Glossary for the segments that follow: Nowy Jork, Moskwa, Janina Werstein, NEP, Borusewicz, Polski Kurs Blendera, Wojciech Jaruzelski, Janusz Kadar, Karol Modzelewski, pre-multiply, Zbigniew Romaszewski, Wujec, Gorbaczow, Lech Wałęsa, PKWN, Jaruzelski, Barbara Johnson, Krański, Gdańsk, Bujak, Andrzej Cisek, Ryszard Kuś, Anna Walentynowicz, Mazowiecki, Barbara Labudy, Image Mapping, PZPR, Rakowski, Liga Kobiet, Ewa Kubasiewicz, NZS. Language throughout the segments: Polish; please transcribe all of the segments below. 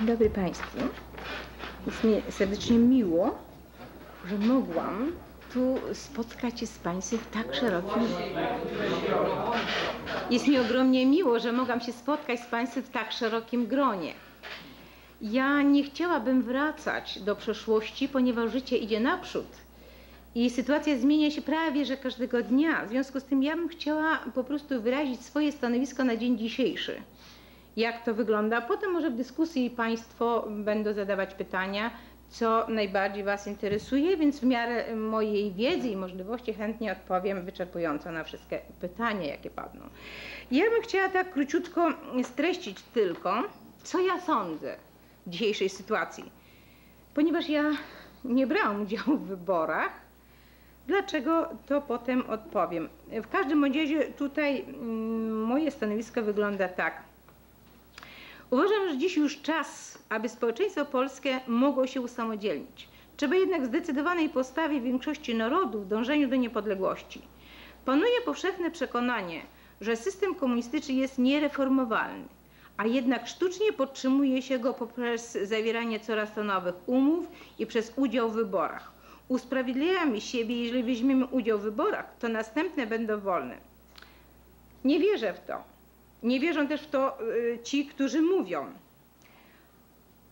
Dzień dobry Państwu. Jest mi serdecznie miło, że mogłam tu spotkać się z Państwem w tak szerokim... Jest mi ogromnie miło, że mogłam się spotkać z Państwem w tak szerokim gronie. Ja nie chciałabym wracać do przeszłości, ponieważ życie idzie naprzód i sytuacja zmienia się prawie że każdego dnia. W związku z tym ja bym chciała po prostu wyrazić swoje stanowisko na dzień dzisiejszy. Jak to wygląda? Potem może w dyskusji Państwo będą zadawać pytania, co najbardziej Was interesuje, więc w miarę mojej wiedzy i możliwości chętnie odpowiem wyczerpująco na wszystkie pytania, jakie padną. Ja bym chciała tak króciutko streścić tylko, co ja sądzę w dzisiejszej sytuacji. Ponieważ ja nie brałam udziału w wyborach, dlaczego to potem odpowiem. W każdym razie tutaj moje stanowisko wygląda tak. Uważam, że dziś już czas, aby społeczeństwo polskie mogło się usamodzielnić. Trzeba jednak zdecydowanej postawy większości narodu w dążeniu do niepodległości. Panuje powszechne przekonanie, że system komunistyczny jest niereformowalny, a jednak sztucznie podtrzymuje się go poprzez zawieranie coraz to nowych umów i przez udział w wyborach. Usprawiedliwiamy siebie, jeżeli weźmiemy udział w wyborach, to następne będą wolne. Nie wierzę w to. Nie wierzą też w to ci, którzy mówią.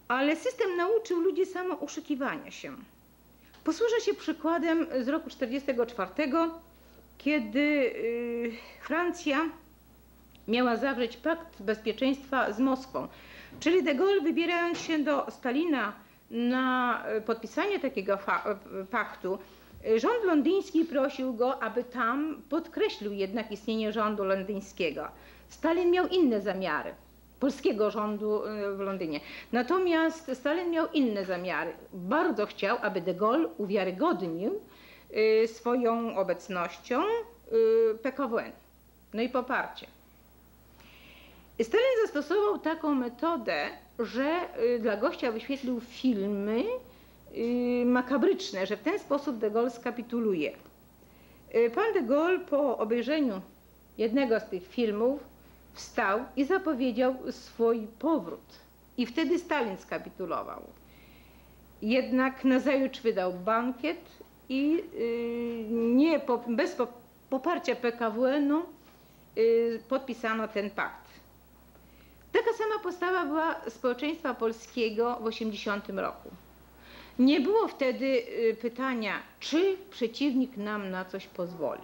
Ale system nauczył ludzi samouszukiwania się. Posłużę się przykładem z roku 1944, kiedy Francja miała zawrzeć pakt bezpieczeństwa z Moskwą. Czyli de Gaulle, wybierając się do Stalina na podpisanie takiego paktu, rząd londyński prosił go, aby tam podkreślił jednak istnienie rządu londyńskiego. Stalin miał inne zamiary, polskiego rządu w Londynie. Natomiast Stalin miał inne zamiary. Bardzo chciał, aby de Gaulle uwiarygodnił swoją obecnością PKWN. No i poparcie. Stalin zastosował taką metodę, że dla gościa wyświetlił filmy makabryczne, że w ten sposób de Gaulle skapituluje. Pan de Gaulle po obejrzeniu jednego z tych filmów wstał i zapowiedział swój powrót. I wtedy Stalin skapitulował. Jednak nazajutrz wydał bankiet i bez poparcia PKWN-u podpisano ten pakt. Taka sama postawa była społeczeństwa polskiego w 1980 roku. Nie było wtedy pytania, czy przeciwnik nam na coś pozwoli.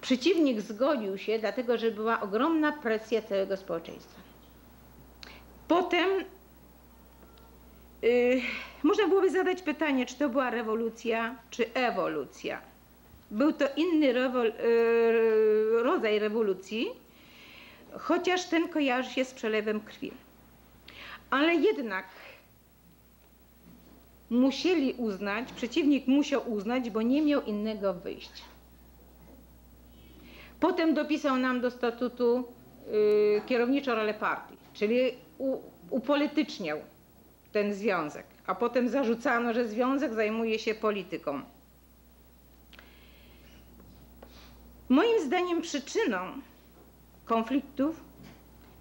Przeciwnik zgodził się, dlatego że była ogromna presja całego społeczeństwa. Potem można byłoby zadać pytanie, czy to była rewolucja, czy ewolucja. Był to inny rodzaj rewolucji, chociaż ten kojarzy się z przelewem krwi. Ale jednak musieli uznać, przeciwnik musiał uznać, bo nie miał innego wyjścia. Potem dopisał nam do statutu kierowniczą rolę partii, czyli upolityczniał ten związek, a potem zarzucano, że związek zajmuje się polityką. Moim zdaniem przyczyną konfliktów,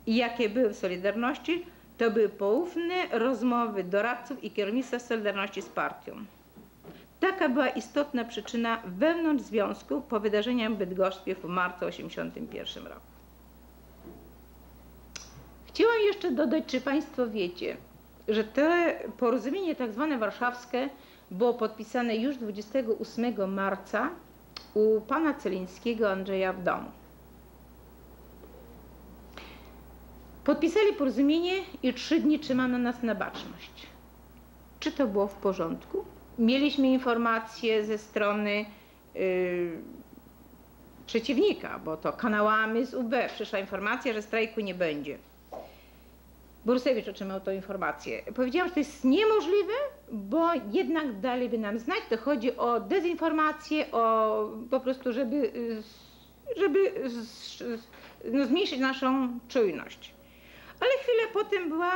jakie były w Solidarności, to były poufne rozmowy doradców i kierownictwa Solidarności z partią. Taka była istotna przyczyna wewnątrz związku po wydarzeniach w Bydgoszczy w marcu 1981 roku. Chciałam jeszcze dodać, czy Państwo wiecie, że to porozumienie tzw. warszawskie było podpisane już 28 marca u pana Celińskiego Andrzeja w domu. Podpisali porozumienie i 3 dni trzymano nas na baczność. Czy to było w porządku? Mieliśmy informacje ze strony przeciwnika, bo to kanałami z UB przyszła informacja, że strajku nie będzie. Borusewicz otrzymał tą informację. Powiedziałam, że to jest niemożliwe, bo jednak daliby nam znać. To chodzi o dezinformację, o po prostu, żeby zmniejszyć naszą czujność. Ale chwilę potem była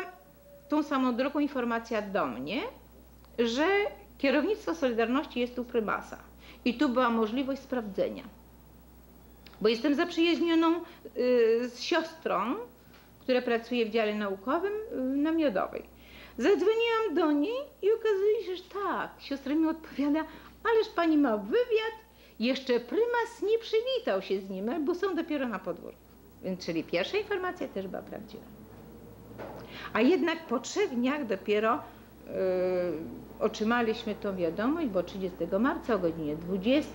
tą samą drogą informacja do mnie, że kierownictwo Solidarności jest u prymasa i tu była możliwość sprawdzenia, bo jestem zaprzyjaźnioną z siostrą, która pracuje w dziale naukowym na Miodowej. Zadzwoniłam do niej i okazuje się, że tak, siostra mi odpowiada, ależ pani ma wywiad, jeszcze prymas nie przywitał się z nim, bo są dopiero na podwórku. Czyli pierwsza informacja też była prawdziwa. A jednak po 3 dniach dopiero otrzymaliśmy tą wiadomość, bo 30 marca o godzinie 20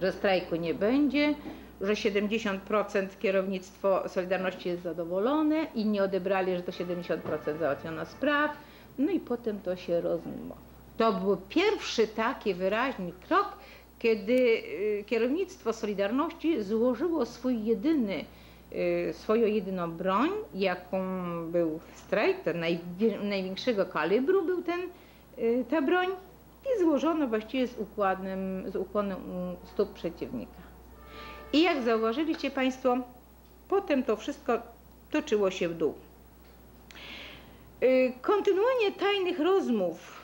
że strajku nie będzie, że 70% kierownictwo Solidarności jest zadowolone, inni odebrali, że do 70% załatwiono spraw, no i potem to się rozmyło. To był pierwszy taki wyraźny krok, kiedy kierownictwo Solidarności złożyło swój jedyny, swoją jedyną broń, jaką był strajk, to największego kalibru był ta broń i złożono właściwie z ukłonem u stóp przeciwnika. I jak zauważyliście Państwo, potem to wszystko toczyło się w dół. Kontynuowanie tajnych rozmów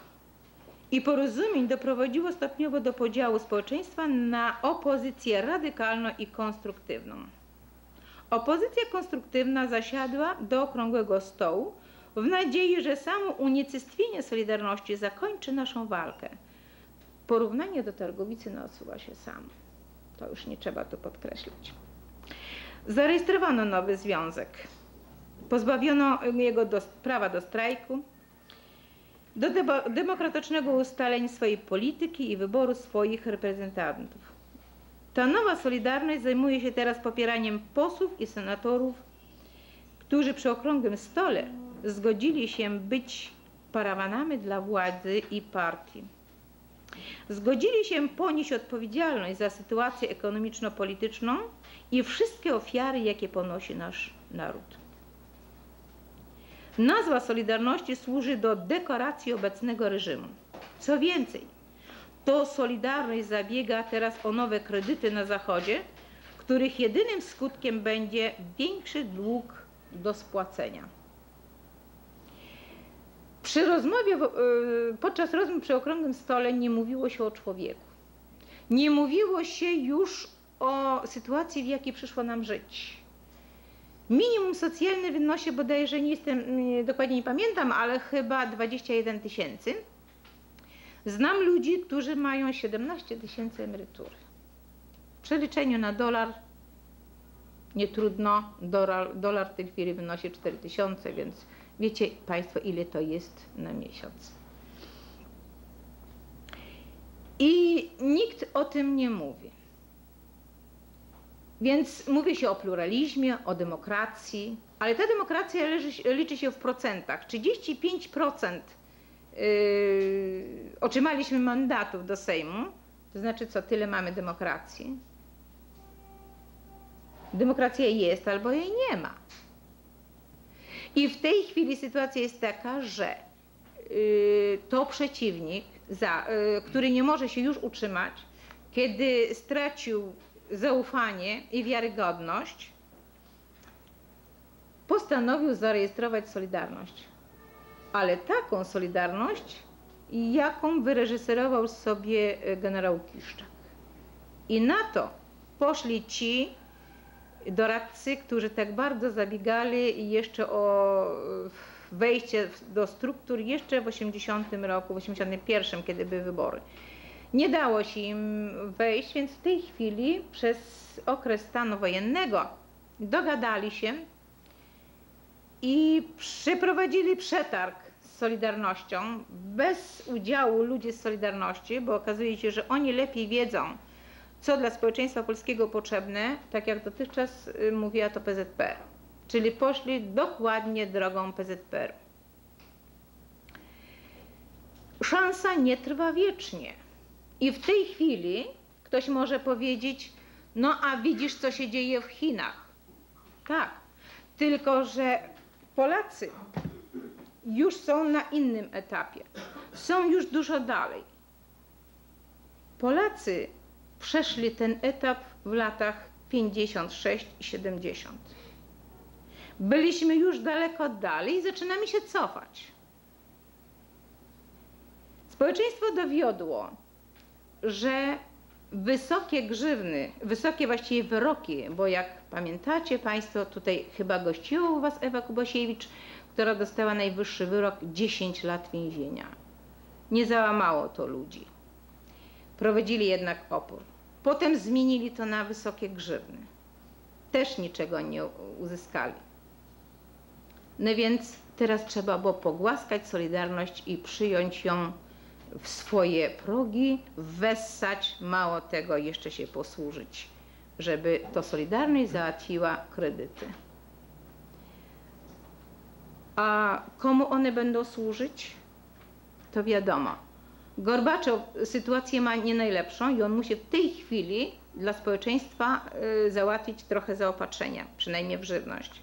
i porozumień doprowadziło stopniowo do podziału społeczeństwa na opozycję radykalną i konstruktywną. Opozycja konstruktywna zasiadła do Okrągłego Stołu w nadziei, że samo unicestwienie Solidarności zakończy naszą walkę. Porównanie do targowicy nasuwa się samo. To już nie trzeba tu podkreślać. Zarejestrowano nowy związek. Pozbawiono jego prawa do strajku, do demokratycznego ustalenia swojej polityki i wyboru swoich reprezentantów. Ta nowa Solidarność zajmuje się teraz popieraniem posłów i senatorów, którzy przy Okrągłym Stole zgodzili się być parawanami dla władzy i partii. Zgodzili się ponieść odpowiedzialność za sytuację ekonomiczno-polityczną i wszystkie ofiary, jakie ponosi nasz naród. Nazwa Solidarności służy do dekoracji obecnego reżimu. Co więcej, to Solidarność zabiega teraz o nowe kredyty na Zachodzie, których jedynym skutkiem będzie większy dług do spłacenia. Podczas rozmów przy Okrągłym Stole nie mówiło się o człowieku. Nie mówiło się już o sytuacji, w jakiej przyszło nam żyć. Minimum socjalne wynosi bodajże, dokładnie nie pamiętam, ale chyba 21 000. Znam ludzi, którzy mają 17 000 emerytury. W przeliczeniu na dolar nie trudno, dolar w tej chwili wynosi 4000, więc wiecie Państwo, ile to jest na miesiąc. I nikt o tym nie mówi. Więc mówi się o pluralizmie, o demokracji, ale ta demokracja liczy się w procentach. 35% otrzymaliśmy mandatów do Sejmu, to znaczy co, tyle mamy demokracji. Demokracja jest albo jej nie ma. I w tej chwili sytuacja jest taka, że to przeciwnik, który nie może się już utrzymać, kiedy stracił zaufanie i wiarygodność, postanowił zarejestrować Solidarność. Ale taką Solidarność, jaką wyreżyserował sobie generał Kiszczak. I na to poszli ci doradcy, którzy tak bardzo zabiegali jeszcze o wejście do struktur jeszcze w 80 roku, w 81, kiedy były wybory. Nie dało się im wejść, więc w tej chwili przez okres stanu wojennego dogadali się i przeprowadzili przetarg z Solidarnością bez udziału ludzi z Solidarności, bo okazuje się, że oni lepiej wiedzą, co dla społeczeństwa polskiego potrzebne, tak jak dotychczas mówiła to PZPR. Czyli poszli dokładnie drogą PZPR. Szansa nie trwa wiecznie. I w tej chwili ktoś może powiedzieć, no a widzisz, co się dzieje w Chinach. Tak, tylko że Polacy już są na innym etapie. Są już dużo dalej. Polacy przeszli ten etap w latach 56 i 70. Byliśmy już daleko dalej i zaczynamy się cofać. Społeczeństwo dowiodło, że wysokie grzywny, wysokie właściwie wyroki, bo jak pamiętacie Państwo, tutaj chyba gościła u Was Ewa Kubasiewicz, która dostała najwyższy wyrok 10 lat więzienia. Nie załamało to ludzi. Prowadzili jednak opór. Potem zmienili to na wysokie grzywny. Też niczego nie uzyskali. No więc teraz trzeba było pogłaskać Solidarność i przyjąć ją w swoje progi, wessać, mało tego jeszcze się posłużyć, żeby to Solidarność załatwiła kredyty. A komu one będą służyć? To wiadomo. Gorbaczow sytuację ma nie najlepszą i on musi w tej chwili dla społeczeństwa załatwić trochę zaopatrzenia, przynajmniej w żywność.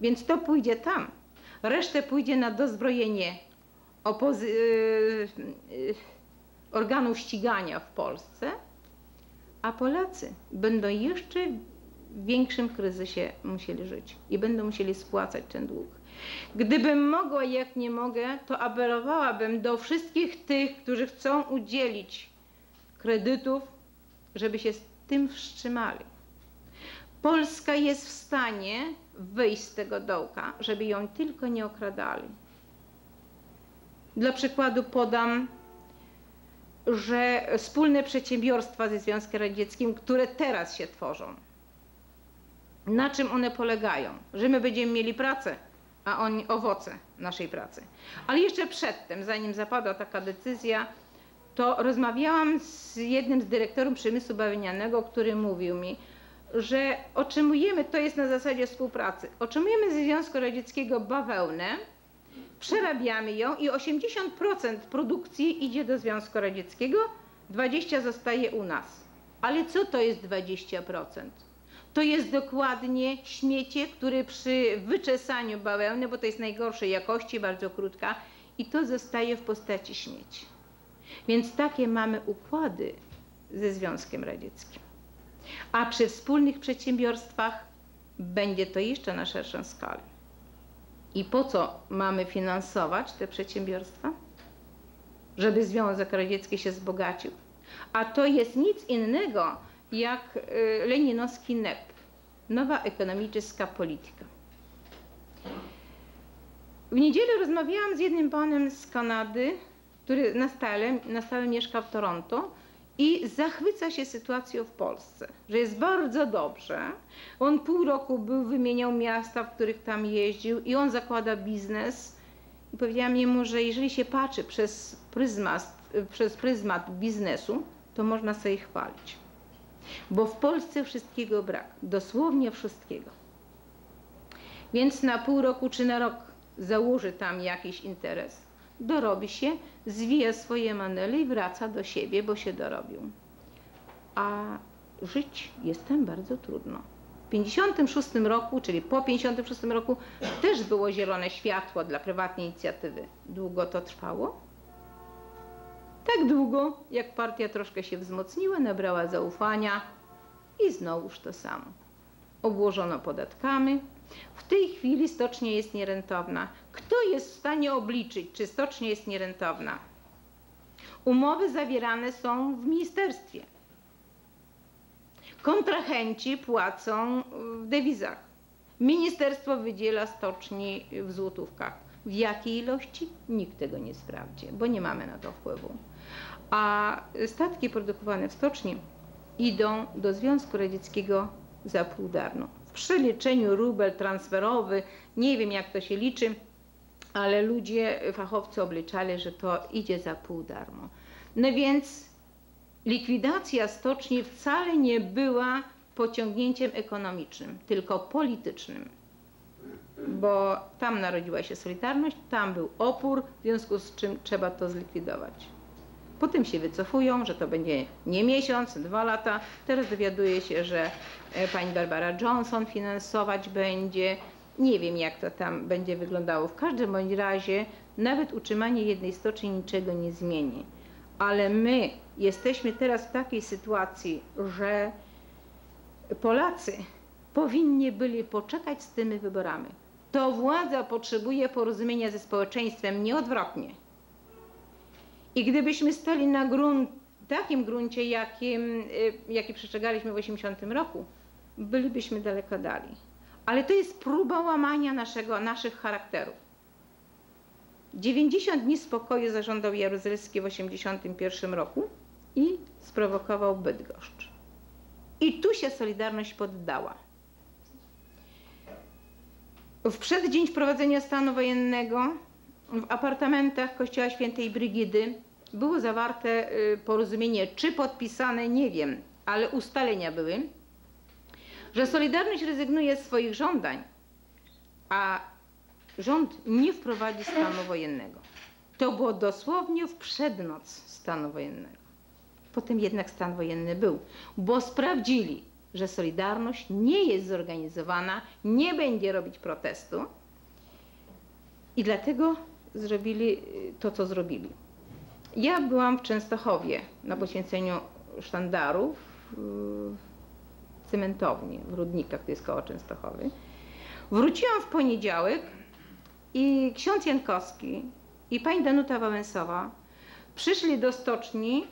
Więc to pójdzie tam. Resztę pójdzie na dozbrojenie organów ścigania w Polsce, a Polacy będą jeszcze w większym kryzysie musieli żyć i będą musieli spłacać ten dług. Gdybym mogła, jak nie mogę, to apelowałabym do wszystkich tych, którzy chcą udzielić kredytów, żeby się z tym wstrzymali. Polska jest w stanie wyjść z tego dołka, żeby ją tylko nie okradali. Dla przykładu podam, że wspólne przedsiębiorstwa ze Związkiem Radzieckim, które teraz się tworzą, na czym one polegają? Że my będziemy mieli pracę, a oni owoce naszej pracy. Ale jeszcze przedtem, zanim zapadła taka decyzja, to rozmawiałam z jednym z dyrektorów przemysłu bawełnianego, który mówił mi, że otrzymujemy, to jest na zasadzie współpracy, otrzymujemy ze Związku Radzieckiego bawełnę, przerabiamy ją i 80% produkcji idzie do Związku Radzieckiego, 20% zostaje u nas. Ale co to jest 20%? To jest dokładnie śmiecie, które przy wyczesaniu bawełny, bo to jest najgorszej jakości, bardzo krótka, i to zostaje w postaci śmieci. Więc takie mamy układy ze Związkiem Radzieckim. A przy wspólnych przedsiębiorstwach będzie to jeszcze na szerszą skalę. I po co mamy finansować te przedsiębiorstwa? Żeby Związek Radziecki się wzbogacił. A to jest nic innego jak leninowski NEP, nowa ekonomiczna polityka. W niedzielę rozmawiałam z jednym panem z Kanady, który na stałe mieszka w Toronto i zachwyca się sytuacją w Polsce, że jest bardzo dobrze. On pół roku był, wymieniał miasta, w których tam jeździł i on zakłada biznes. I powiedziałam jemu, że jeżeli się patrzy przez pryzmat biznesu, to można sobie chwalić. Bo w Polsce wszystkiego brak, dosłownie wszystkiego. Więc na pół roku czy na rok założy tam jakiś interes, dorobi się, zwija swoje manele i wraca do siebie, bo się dorobił. A żyć jest tam bardzo trudno. W 1956 roku, czyli po 1956 roku też było zielone światło dla prywatnej inicjatywy. Długo to trwało? Tak długo, jak partia troszkę się wzmocniła, nabrała zaufania i znowuż to samo. Obłożono podatkami. W tej chwili stocznia jest nierentowna. Kto jest w stanie obliczyć, czy stocznia jest nierentowna? Umowy zawierane są w ministerstwie. Kontrahenci płacą w dewizach. Ministerstwo wydziela stoczni w złotówkach. W jakiej ilości? Nikt tego nie sprawdzi, bo nie mamy na to wpływu. A statki produkowane w stoczni idą do Związku Radzieckiego za pół darmo. W przeliczeniu rubel transferowy, nie wiem jak to się liczy, ale ludzie, fachowcy obliczali, że to idzie za pół darmo. No więc likwidacja stoczni wcale nie była pociągnięciem ekonomicznym, tylko politycznym. Bo tam narodziła się Solidarność, tam był opór, w związku z czym trzeba to zlikwidować. Potem się wycofują, że to będzie nie miesiąc, 2 lata. Teraz dowiaduje się, że pani Barbara Johnson finansować będzie. Nie wiem, jak to tam będzie wyglądało. W każdym bądź razie nawet utrzymanie jednej stoczni niczego nie zmieni. Ale my jesteśmy teraz w takiej sytuacji, że Polacy powinni byli poczekać z tymi wyborami. To władza potrzebuje porozumienia ze społeczeństwem, nieodwrotnie. I gdybyśmy stali na grunt w takim gruncie, jaki przestrzegaliśmy w 80 roku, bylibyśmy daleko dalej. Ale to jest próba łamania naszych charakterów. 90 dni spokoju zażądał Jaruzelski w 81 roku i sprowokował Bydgoszcz. I tu się Solidarność poddała. W przeddzień wprowadzenia stanu wojennego w apartamentach kościoła Świętej Brygidy było zawarte porozumienie, czy podpisane, nie wiem, ale ustalenia były, że Solidarność rezygnuje z swoich żądań, a rząd nie wprowadzi stanu wojennego. To było dosłownie w przednoc stanu wojennego. Potem jednak stan wojenny był, bo sprawdzili, że Solidarność nie jest zorganizowana, nie będzie robić protestu i dlatego zrobili to, co zrobili. Ja byłam w Częstochowie na poświęceniu sztandarów w cementowni, w Rudnikach, to jest koło Częstochowy. Wróciłam w poniedziałek i ksiądz Jankowski i pani Danuta Wałęsowa przyszli do stoczni,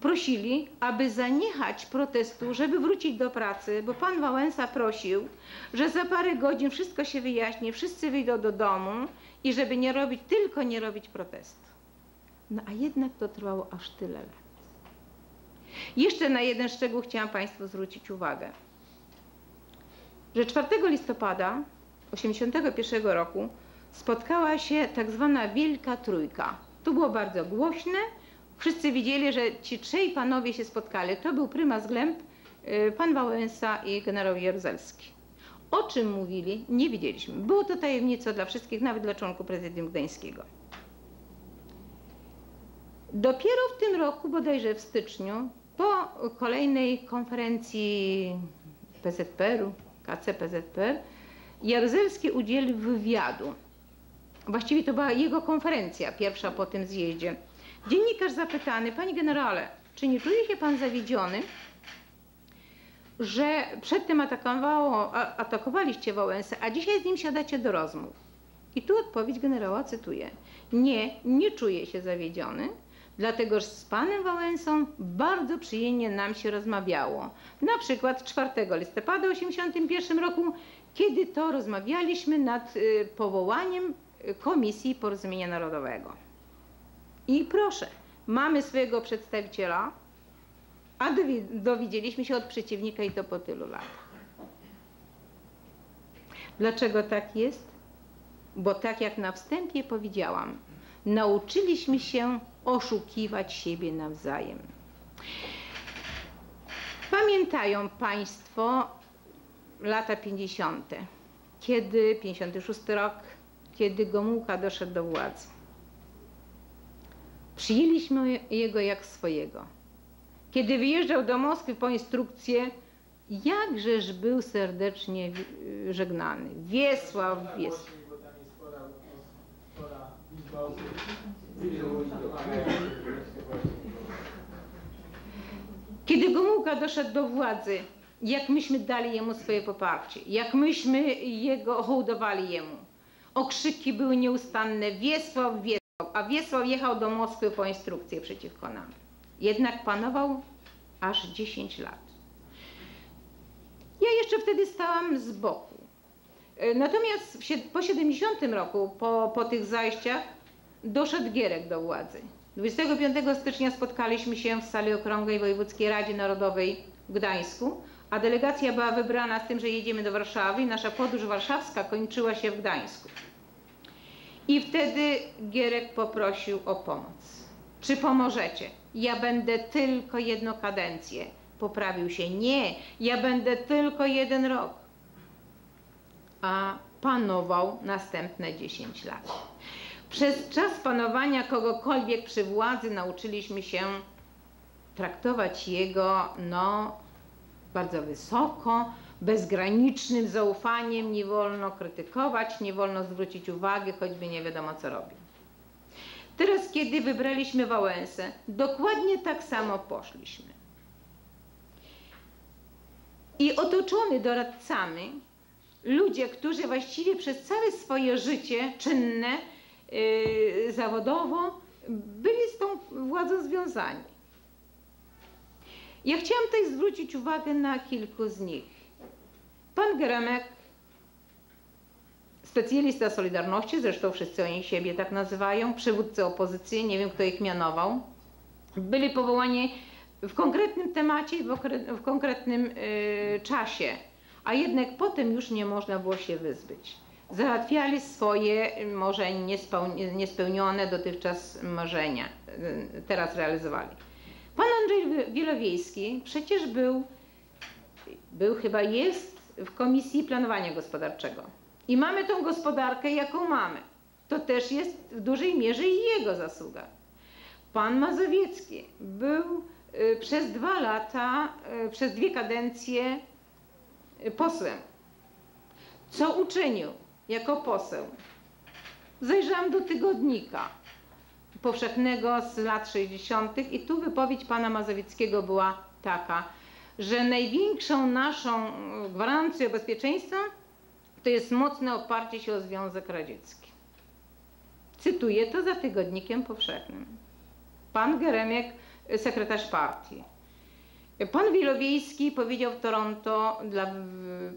prosili, aby zaniechać protestu, żeby wrócić do pracy, bo pan Wałęsa prosił, że za parę godzin wszystko się wyjaśni, wszyscy wyjdą do domu i żeby nie robić, tylko nie robić protestu. No a jednak to trwało aż tyle lat. Jeszcze na jeden szczegół chciałam państwu zwrócić uwagę, że 4 listopada 1981 roku spotkała się tak zwana Wielka Trójka. To było bardzo głośne. Wszyscy widzieli, że ci trzej panowie się spotkali. To był prymas Głęb, pan Wałęsa i generał Jaruzelski. O czym mówili, nie wiedzieliśmy. Było to tajemnicą dla wszystkich, nawet dla członków Prezydium Gdańskiego. Dopiero w tym roku, bodajże w styczniu, po kolejnej konferencji PZPR-u, KC-PZPR, Jaruzelski udzielił wywiadu. Właściwie to była jego konferencja, pierwsza po tym zjeździe. Dziennikarz zapytany: panie generale, czy nie czuje się pan zawiedziony, że przedtem atakowaliście Wałęsę, a dzisiaj z nim siadacie do rozmów? I tu odpowiedź generała, cytuję: nie, nie czuję się zawiedziony, dlatego że z panem Wałęsą bardzo przyjemnie nam się rozmawiało. Na przykład 4 listopada 1981 roku, kiedy to rozmawialiśmy nad powołaniem Komisji Porozumienia Narodowego. I proszę, mamy swojego przedstawiciela, a dowiedzieliśmy się od przeciwnika i to po tylu latach. Dlaczego tak jest? Bo tak jak na wstępie powiedziałam, nauczyliśmy się oszukiwać siebie nawzajem. Pamiętają państwo lata 50., kiedy 56 rok, kiedy Gomułka doszedł do władzy. Przyjęliśmy jego jak swojego. Kiedy wyjeżdżał do Moskwy po instrukcję, jakżeż był serdecznie żegnany. Wiesław, Wiesław. Kiedy Gomułka doszedł do władzy, jak myśmy dali jemu swoje poparcie, jak myśmy hołdowali jemu. Okrzyki były nieustanne: Wiesław, Wiesław. A Wiesław jechał do Moskwy po instrukcję przeciwko nam. Jednak panował aż 10 lat. Ja jeszcze wtedy stałam z boku. Natomiast po 70 roku, po tych zajściach, doszedł Gierek do władzy. 25 stycznia spotkaliśmy się w sali okrągłej Wojewódzkiej Radzie Narodowej w Gdańsku, a delegacja była wybrana z tym, że jedziemy do Warszawy i nasza podróż warszawska kończyła się w Gdańsku. I wtedy Gierek poprosił o pomoc. Czy pomożecie? Ja będę tylko jedną kadencję. Poprawił się. Nie, ja będę tylko jeden rok. A panował następne 10 lat. Przez czas panowania kogokolwiek przy władzy nauczyliśmy się traktować jego bardzo wysoko, bezgranicznym zaufaniem, nie wolno krytykować, nie wolno zwrócić uwagi, choćby nie wiadomo co robi. Teraz, kiedy wybraliśmy Wałęsę, dokładnie tak samo poszliśmy. I otoczony doradcami, ludzie, którzy właściwie przez całe swoje życie czynne, zawodowo, byli z tą władzą związani. Ja chciałam tutaj zwrócić uwagę na kilku z nich. Pan Geremek, specjalista Solidarności, zresztą wszyscy oni siebie tak nazywają, przywódcy opozycji, nie wiem kto ich mianował, byli powołani w konkretnym temacie i w konkretnym czasie, a jednak potem już nie można było się wyzbyć. Załatwiali swoje może niespełnione dotychczas marzenia, teraz realizowali. Pan Andrzej Wielowiejski przecież był chyba jest w Komisji Planowania Gospodarczego i mamy tą gospodarkę jaką mamy. To też jest w dużej mierze jego zasługa. Pan Mazowiecki był przez 2 lata, przez 2 kadencje posłem. Co uczynił jako poseł? Zajrzałam do tygodnika powszechnego z lat 60. i tu wypowiedź pana Mazowieckiego była taka, że największą naszą gwarancją bezpieczeństwa to jest mocne oparcie się o Związek Radziecki. Cytuję to za tygodnikiem powszechnym. Pan Geremek, sekretarz partii. Pan Wielowiejski powiedział w Toronto dla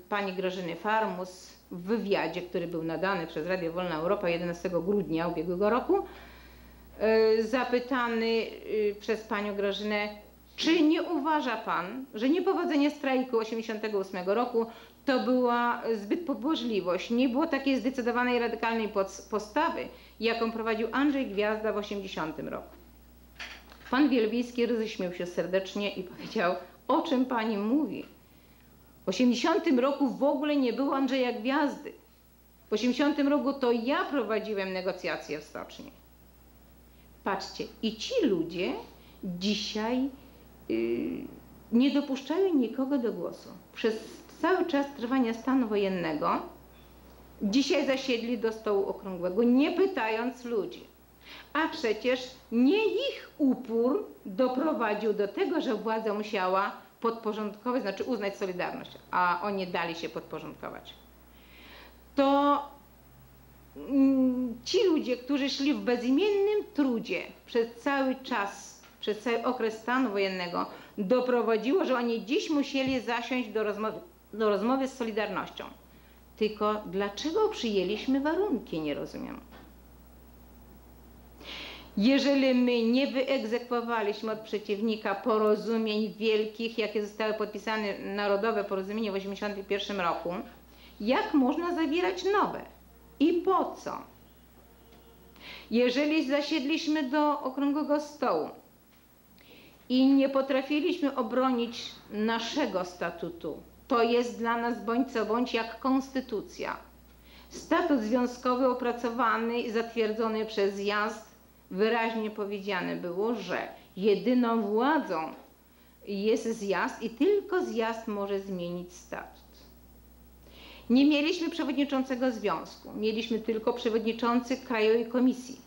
pani Grażyny Farmus w wywiadzie, który był nadany przez Radio Wolna Europa 11 grudnia ubiegłego roku, zapytany przez panią Grażynę, czy nie uważa pan, że niepowodzenie strajku 1988 roku to była zbyt pobłażliwość, nie było takiej zdecydowanej, radykalnej postawy, jaką prowadził Andrzej Gwiazda w 1980 roku. Pan Wielowiejski roześmiał się serdecznie i powiedział, o czym pani mówi? W 1980 roku w ogóle nie było Andrzeja Gwiazdy. W 1980 roku to ja prowadziłem negocjacje w stoczni. Patrzcie, i ci ludzie dzisiaj nie dopuszczają nikogo do głosu. Przez cały czas trwania stanu wojennego dzisiaj zasiedli do stołu okrągłego, nie pytając ludzi. A przecież nie ich upór doprowadził do tego, że władza musiała podporządkować, znaczy uznać Solidarność, a oni dali się podporządkować. To ci ludzie, którzy szli w bezimiennym trudzie przez cały czas, przez cały okres stanu wojennego, doprowadziło, że oni dziś musieli zasiąść do rozmowy z Solidarnością. Tylko dlaczego przyjęliśmy warunki, nie rozumiem. Jeżeli my nie wyegzekwowaliśmy od przeciwnika porozumień wielkich, jakie zostały podpisane, narodowe porozumienie w 1981 roku, jak można zawierać nowe? I po co? Jeżeli zasiedliśmy do okrągłego stołu i nie potrafiliśmy obronić naszego statutu, to jest dla nas bądź co bądź jak konstytucja. Statut związkowy opracowany i zatwierdzony przez zjazd, wyraźnie powiedziane było, że jedyną władzą jest zjazd i tylko zjazd może zmienić statut. Nie mieliśmy przewodniczącego związku, mieliśmy tylko przewodniczący Krajowej Komisji.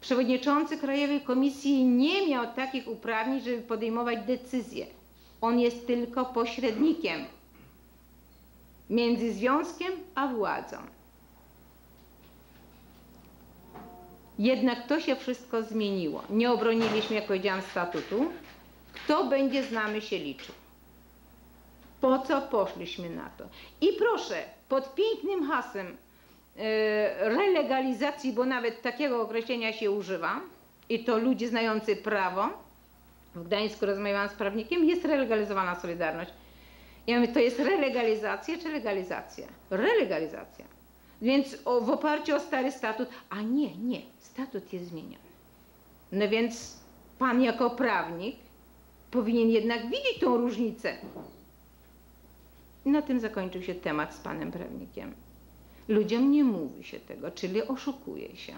Przewodniczący Krajowej Komisji nie miał takich uprawnień, żeby podejmować decyzje. On jest tylko pośrednikiem między związkiem a władzą. Jednak to się wszystko zmieniło. Nie obroniliśmy, jak powiedziałam, statutu. Kto będzie z nami się liczył? Po co poszliśmy na to? I proszę, pod pięknym hasłem relegalizacji, bo nawet takiego określenia się używa, i to ludzie znający prawo, w Gdańsku rozmawiałam z prawnikiem, jest relegalizowana Solidarność. Ja mówię, to jest relegalizacja czy legalizacja? Relegalizacja. Więc w oparciu o stary statut, a nie, statut jest zmieniony. No więc pan jako prawnik powinien jednak widzieć tą różnicę. Na tym zakończył się temat z panem prawnikiem. Ludziom nie mówi się tego, czyli oszukuje się.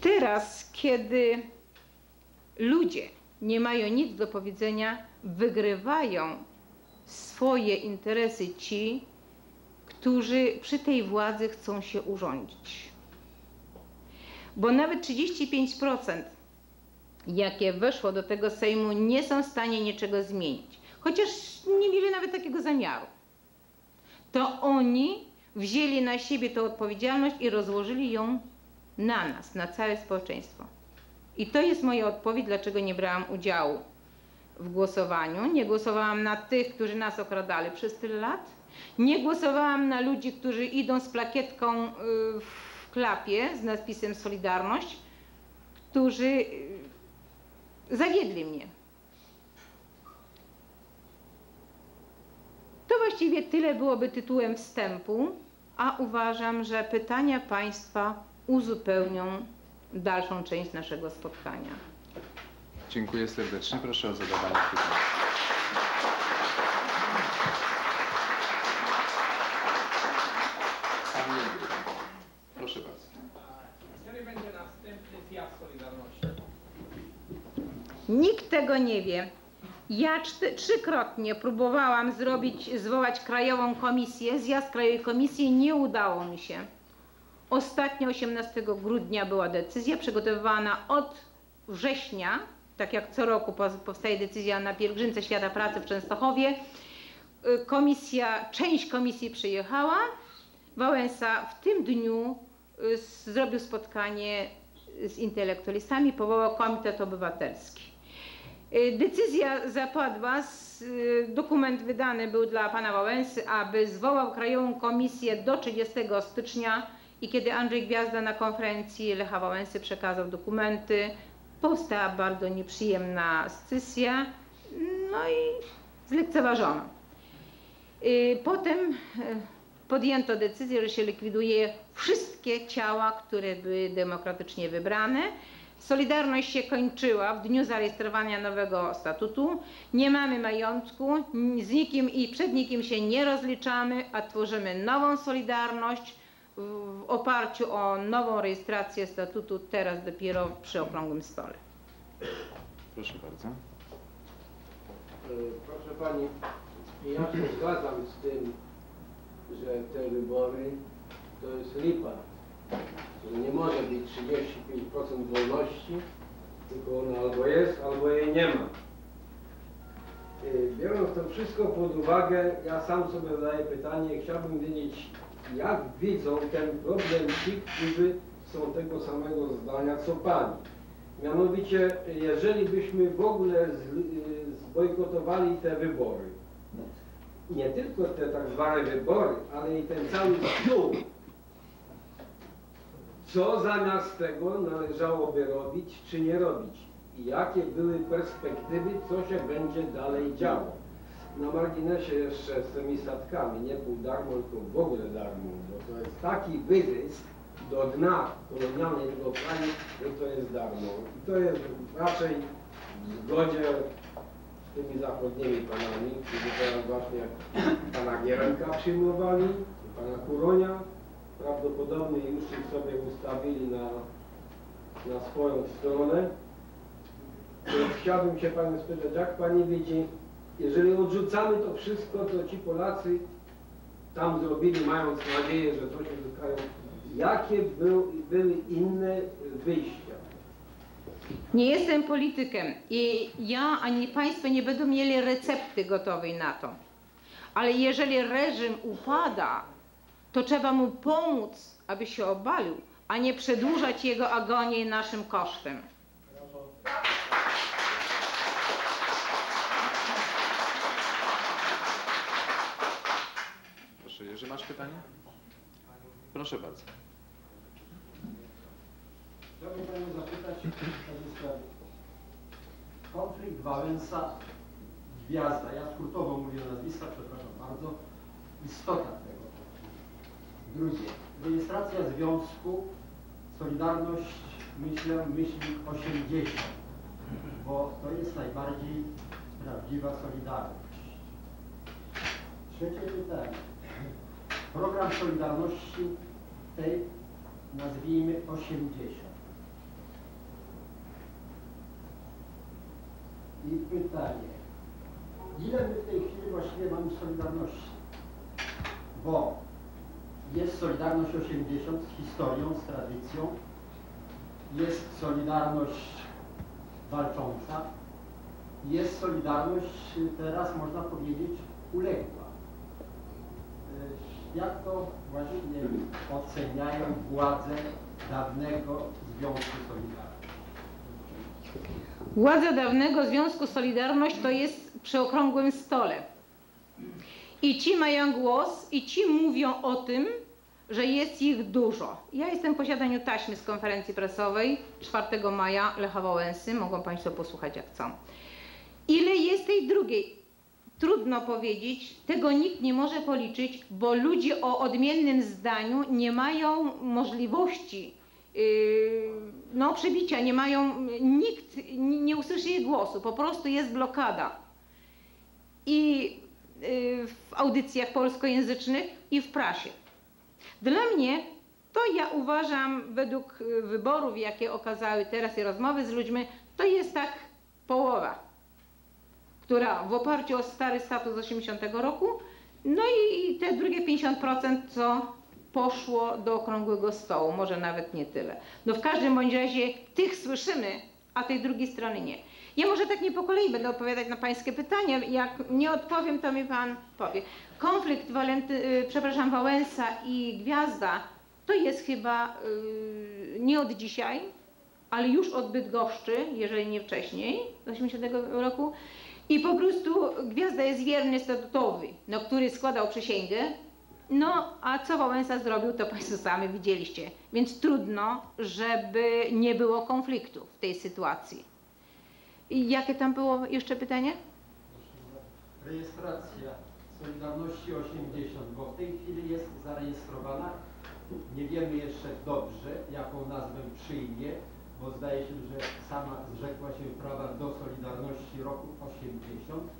Teraz, kiedy ludzie nie mają nic do powiedzenia, wygrywają swoje interesy ci, którzy przy tej władzy chcą się urządzić. Bo nawet 35%, jakie weszło do tego Sejmu, nie są w stanie niczego zmienić. Chociaż nie mieli nawet takiego zamiaru. To oni wzięli na siebie tę odpowiedzialność i rozłożyli ją na nas, na całe społeczeństwo. I to jest moja odpowiedź, dlaczego nie brałam udziału w głosowaniu. Nie głosowałam na tych, którzy nas okradali przez tyle lat. Nie głosowałam na ludzi, którzy idą z plakietką w klapie z napisem Solidarność, którzy zawiedli mnie. To właściwie tyle byłoby tytułem wstępu, a uważam, że pytania Państwa uzupełnią dalszą część naszego spotkania. Dziękuję serdecznie. Proszę o zadawanie pytań. Proszę bardzo. Kiedy będzie następny zjazd Solidarności? Nikt tego nie wie. Ja trzykrotnie próbowałam zwołać Krajową Komisję, zjazd Krajowej Komisji, nie udało mi się. Ostatnio 18 grudnia była decyzja przygotowywana od września, tak jak co roku powstaje decyzja na Pielgrzymce Świata Pracy w Częstochowie. Część komisji przyjechała. Wałęsa w tym dniu zrobił spotkanie z intelektualistami, powołał Komitet Obywatelski. Decyzja zapadła, dokument wydany był dla pana Wałęsy, aby zwołał Krajową Komisję do 30 stycznia i kiedy Andrzej Gwiazda na konferencji Lecha Wałęsy przekazał dokumenty, powstała bardzo nieprzyjemna scysja, no i zlekceważono. Potem podjęto decyzję, że się likwiduje wszystkie ciała, które były demokratycznie wybrane. Solidarność się kończyła w dniu zarejestrowania nowego statutu. Nie mamy majątku, z nikim i przed nikim się nie rozliczamy, a tworzymy nową Solidarność w oparciu o nową rejestrację statutu teraz dopiero przy Okrągłym Stole. Proszę bardzo. Proszę Pani, ja się zgadzam z tym, że te wybory to jest lipa, że nie może być 35% wolności, tylko ona albo jest, albo jej nie ma. Biorąc to wszystko pod uwagę, ja sam sobie zadaję pytanie, chciałbym wiedzieć, jak widzą ten problem ci, którzy są tego samego zdania co Pani. Mianowicie, jeżeli byśmy w ogóle zbojkotowali te wybory, nie tylko te tak zwane wybory, ale i ten cały stół, co zamiast tego należałoby robić, czy nie robić? I jakie były perspektywy, co się będzie dalej działo? Na marginesie jeszcze z tymi statkami, nie pół darmo, tylko w ogóle darmo, bo to jest taki wyzysk do dna kolonialnej tego kraju, że to jest darmo. I to jest raczej w zgodzie z tymi zachodnimi panami, którzy teraz właśnie pana Giereka przyjmowali, pana Kuronia. Prawdopodobnie już ich sobie ustawili na swoją stronę. Więc chciałbym się Panią spytać, jak Pani widzi, jeżeli odrzucamy to wszystko, co ci Polacy tam zrobili, mając nadzieję, że coś uzyskają, jakie były inne wyjścia? Nie jestem politykiem i ja ani Państwo nie będą mieli recepty gotowej na to. Ale jeżeli reżim upada, to trzeba mu pomóc, aby się obalił, a nie przedłużać jego agonię naszym kosztem. Proszę, jeżeli masz pytanie? Proszę bardzo. Chciałbym Panią zapytać o tej sprawie. Konflikt Wałęsa-Gwiazda, ja skrótowo mówię o nazwiska, przepraszam bardzo, istota tego. Drugie, rejestracja związku Solidarność, myślnik 80, bo to jest najbardziej prawdziwa Solidarność. Trzecie pytanie. Program Solidarności tej, nazwijmy 80. I pytanie, ile my w tej chwili właściwie mamy Solidarności? Bo jest Solidarność 80 z historią, z tradycją. Jest Solidarność walcząca. Jest Solidarność, teraz można powiedzieć, uległa. Jak to właśnie oceniają władze dawnego Związku Solidarności? Władza dawnego Związku Solidarność to jest przy okrągłym stole. I ci mają głos i ci mówią o tym, że jest ich dużo. Ja jestem w posiadaniu taśmy z konferencji prasowej 4 maja Lecha Wałęsy. Mogą Państwo posłuchać jak chcą. Ile jest tej drugiej? Trudno powiedzieć, tego nikt nie może policzyć, bo ludzie o odmiennym zdaniu nie mają możliwości przebicia, nie mają, nikt nie usłyszy jej głosu, po prostu jest blokada. I w audycjach polskojęzycznych i w prasie. Dla mnie to ja uważam, według wyborów, jakie okazały teraz i rozmowy z ludźmi, to jest tak połowa, która w oparciu o stary status z 80 roku, no i te drugie 50%, co poszło do okrągłego stołu, może nawet nie tyle. No w każdym bądź razie tych słyszymy, a tej drugiej strony nie. Ja może tak nie po kolei będę odpowiadać na Pańskie pytania, jak nie odpowiem, to mi Pan powie. Konflikt Wałęsa i Gwiazda to jest chyba nie od dzisiaj, ale już od Bydgoszczy, jeżeli nie wcześniej, z 80 roku. I po prostu Gwiazda jest wierny statutowy, który składał przysięgę, a co Wałęsa zrobił, to Państwo sami widzieliście. Więc trudno, żeby nie było konfliktu w tej sytuacji. I jakie tam było jeszcze pytanie? Rejestracja Solidarności 80, bo w tej chwili jest zarejestrowana. Nie wiemy jeszcze dobrze, jaką nazwę przyjmie, bo zdaje się, że sama zrzekła się prawa do Solidarności roku 80.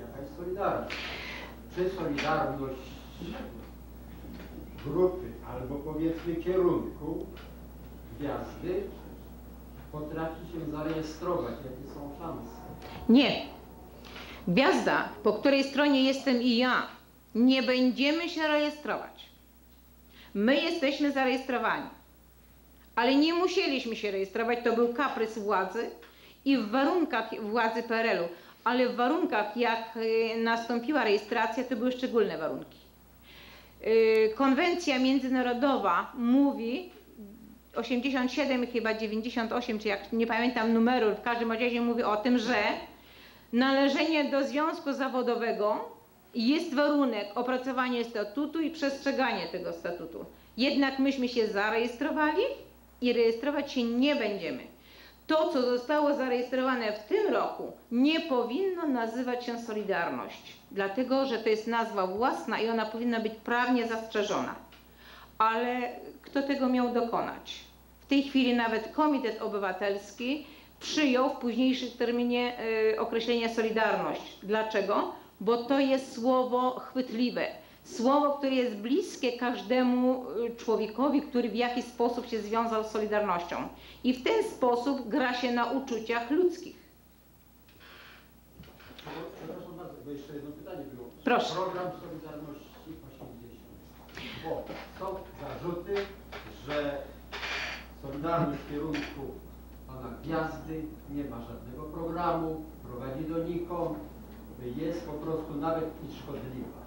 Jakaś Solidarność? Czy Solidarność grupy, albo powiedzmy kierunku Gwiazdy potrafi się zarejestrować? Jakie są szanse? Nie. Gwiazda, po której stronie jestem i ja, nie będziemy się rejestrować. My jesteśmy zarejestrowani. Ale nie musieliśmy się rejestrować, to był kaprys władzy i w warunkach władzy PRL-u, ale w warunkach, jak nastąpiła rejestracja, to były szczególne warunki. Konwencja międzynarodowa mówi, 87 chyba 98, czy jak nie pamiętam numeru, w każdym razie mówi o tym, że należenie do związku zawodowego jest warunek opracowania statutu i przestrzeganie tego statutu. Jednak myśmy się zarejestrowali i rejestrować się nie będziemy. To, co zostało zarejestrowane w tym roku, nie powinno nazywać się Solidarność, dlatego że to jest nazwa własna i ona powinna być prawnie zastrzeżona. Ale kto tego miał dokonać? W tej chwili nawet Komitet Obywatelski przyjął w późniejszym terminie określenie Solidarność. Dlaczego? Bo to jest słowo chwytliwe. Słowo, które jest bliskie każdemu człowiekowi, który w jakiś sposób się związał z Solidarnością. I w ten sposób gra się na uczuciach ludzkich. Przepraszam bardzo, bo jeszcze jedno pytanie było. Proszę. Program Solidarności 80. Bo są zarzuty, że Solidarność w kierunku pana Gwiazdy nie ma żadnego programu, prowadzi donikąd, jest po prostu nawet i szkodliwa.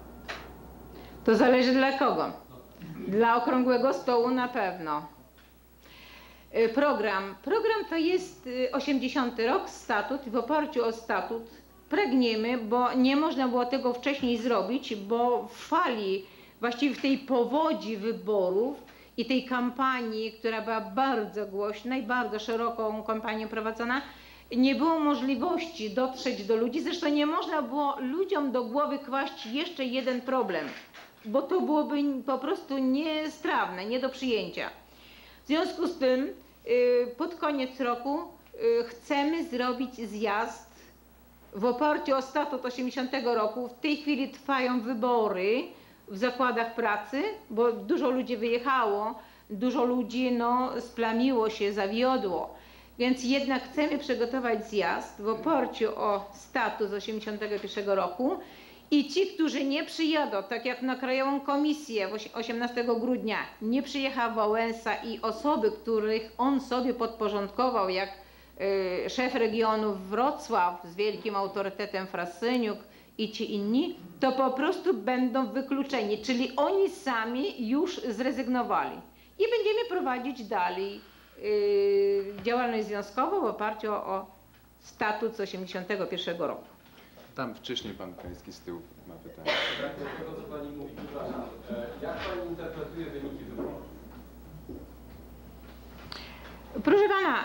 To zależy dla kogo. Dla okrągłego stołu na pewno. Program. Program to jest 80 rok, statut. W oparciu o statut pragniemy, bo nie można było tego wcześniej zrobić, bo w fali, właściwie w tej powodzi wyborów i tej kampanii, która była bardzo głośna i bardzo szeroką kampanią prowadzona, nie było możliwości dotrzeć do ludzi. Zresztą nie można było ludziom do głowy kłaść jeszcze jeden problem, bo to byłoby po prostu niestrawne, nie do przyjęcia. W związku z tym pod koniec roku chcemy zrobić zjazd w oparciu o statut 80 roku. W tej chwili trwają wybory w zakładach pracy, bo dużo ludzi wyjechało, dużo ludzi splamiło się, zawiodło. Więc jednak chcemy przygotować zjazd w oparciu o statut z 81 roku i ci, którzy nie przyjadą, tak jak na Krajową Komisję 18 grudnia nie przyjechał Wałęsa i osoby, których on sobie podporządkował, jak szef regionu Wrocław z wielkim autorytetem Frasyniuk i ci inni, to po prostu będą wykluczeni, czyli oni sami już zrezygnowali. I będziemy prowadzić dalej działalność związkową w oparciu o statut z 81 roku. Tam wcześniej pan Krański z tyłu ma pytanie. Tak, do tego, co pani mówi, przepraszam. Jak pani interpretuje wyniki wyborów? Proszę pana,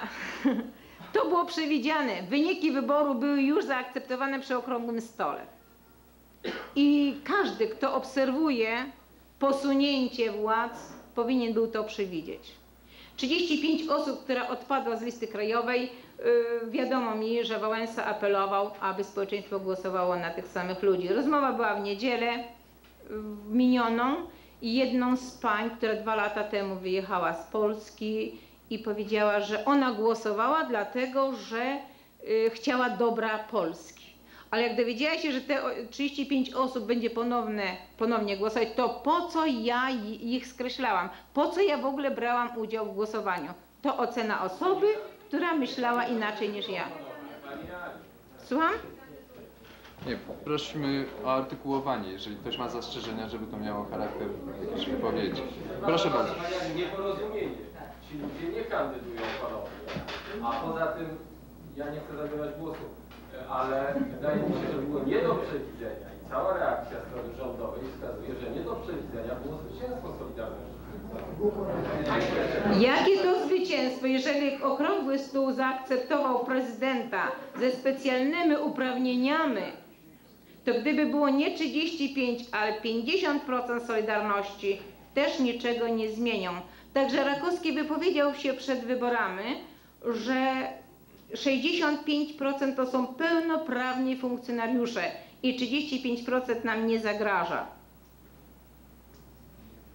to było przewidziane. Wyniki wyboru były już zaakceptowane przy Okrągłym Stole. I każdy, kto obserwuje posunięcie władz, powinien był to przewidzieć. 35 osób, która odpadła z listy krajowej, wiadomo mi, że Wałęsa apelował, aby społeczeństwo głosowało na tych samych ludzi. Rozmowa była w niedzielę minioną i jedną z pań, która 2 lata temu wyjechała z Polski i powiedziała, że ona głosowała dlatego, że chciała dobra Polski. Ale jak dowiedziała się, że te 35 osób będzie ponownie głosować, to po co ja ich skreślałam? Po co ja w ogóle brałam udział w głosowaniu? To ocena osoby, która myślała inaczej niż ja. Słucham? Nie, prosimy o artykułowanie, jeżeli ktoś ma zastrzeżenia, żeby to miało charakter jakiejś wypowiedzi. Proszę bardzo. Nieporozumienie. Ci ludzie nie kandydują ponownie, a poza tym ja nie chcę zabierać głosu. Ale wydaje mi się, że było nie do przewidzenia i cała reakcja strony rządowej wskazuje, że nie do przewidzenia było zwycięstwo Solidarności. Jakie to zwycięstwo, jeżeli Okrągły Stół zaakceptował prezydenta ze specjalnymi uprawnieniami, to gdyby było nie 35, ale 50% Solidarności, też niczego nie zmienią. Także Rakowski wypowiedział się przed wyborami, że 65% to są pełnoprawni funkcjonariusze i 35% nam nie zagraża.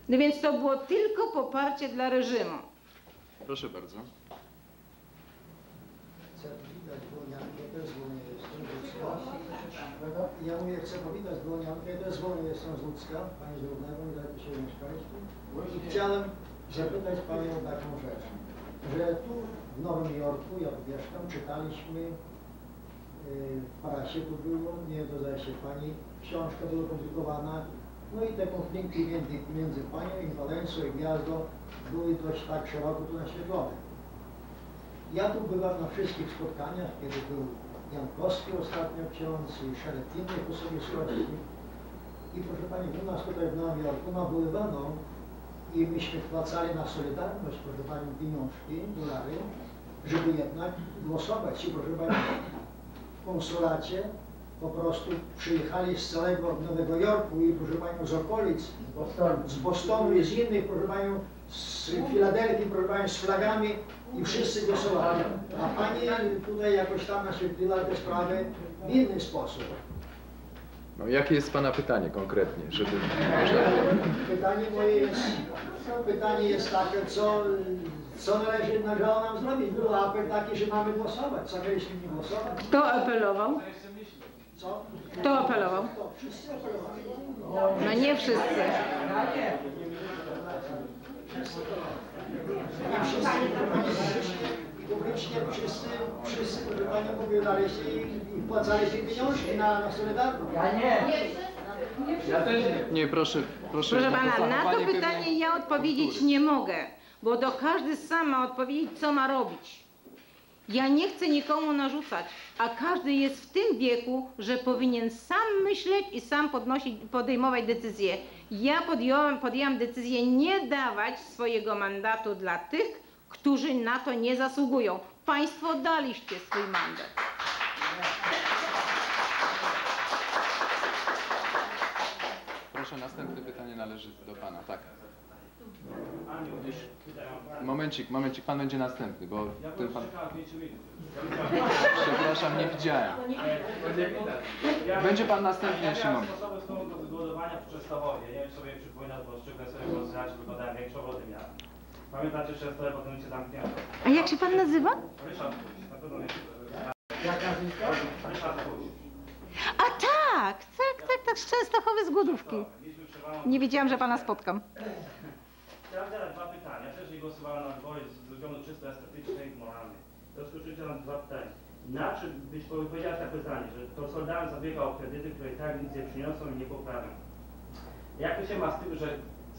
No więc to było tylko poparcie dla reżimu. Proszę bardzo. Chcę widać, bo ja mówię, chcę powitać, bo ja też jestem z Łódzka, pani z Równego, jak się mieszkańsku. I chciałem zapytać panią o taką rzecz, że tu w Nowym Jorku, jak mieszkam, czytaliśmy w prasie, tu było, nie wiem, to się pani, książka była publikowana, no i te konflikty między panią i Wałęsą i Gwiazdą były dość tak szeroko tu naświetlone. Ja tu byłam na wszystkich spotkaniach, kiedy był Jankowski ostatnio ksiądz i szereg innych osobistości. I proszę pani, u nas tutaj w Nowym Jorku nawoływano i myśmy wpłacali na Solidarność, proszę pani, pieniążki, dolary, żeby jednak głosować. I proszę pani, w konsulacie po prostu przyjechali z całego Nowego Jorku i proszę panią z okolic, z Bostonu i z innych, proszę panią z Filadelfii, proszę panią z flagami i wszyscy głosowali. A pani tutaj jakoś tam naświetliła tę sprawę w inny sposób. No, jakie jest pana pytanie konkretnie, żeby można... Pytanie jest takie, co należało nam zrobić? Był apel taki, że mamy głosować. Co mieliśmy nie głosować? Kto apelował? Co? Kto apelował? Wszyscy apelowali. No nie wszyscy. Publicznie wszyscy opowiadali się i wpłacali się pieniążki na Solidarność. Ja nie. Ja też nie. Nie, proszę. Proszę pana, na to pytanie ja odpowiedzieć nie mogę, bo to każdy sam ma odpowiedzieć, co ma robić. Ja nie chcę nikomu narzucać, a każdy jest w tym wieku, że powinien sam myśleć i sam podejmować decyzje. Ja podjęłam decyzję nie dawać swojego mandatu dla tych, którzy na to nie zasługują. Państwo daliście swój mandat. Proszę, następne pytanie należy do pana. Tak. Momencik, pan będzie następny, bo ten pan... Przepraszam, nie widziałem. Będzie pan następny, jeśli mam. W Częstochowie. Nie wiem, czy sobie przypominam, bo szczególnie sobie poznać, wykładałem większą wodę. Pamiętacie, że jest to potem się zamknięto. A jak się pan nazywa? Ryszard Kuś, na pewno nie. Ryszard Kuś. A tak, z Częstochowy, z głodówki. Nie wiedziałam, że pana spotkam. Chciałam zadać 2 pytania. Też nie głosowałem na wybory z poziomu czysto estetycznej i moralnej. Rozkoszycie nam 2 pytania. na czym być odpowiedziała na pytanie, że to Soldan zabiega o kredyty, które i tak nic nie przyniosą i nie poprawią. Jak to się ma z tym, że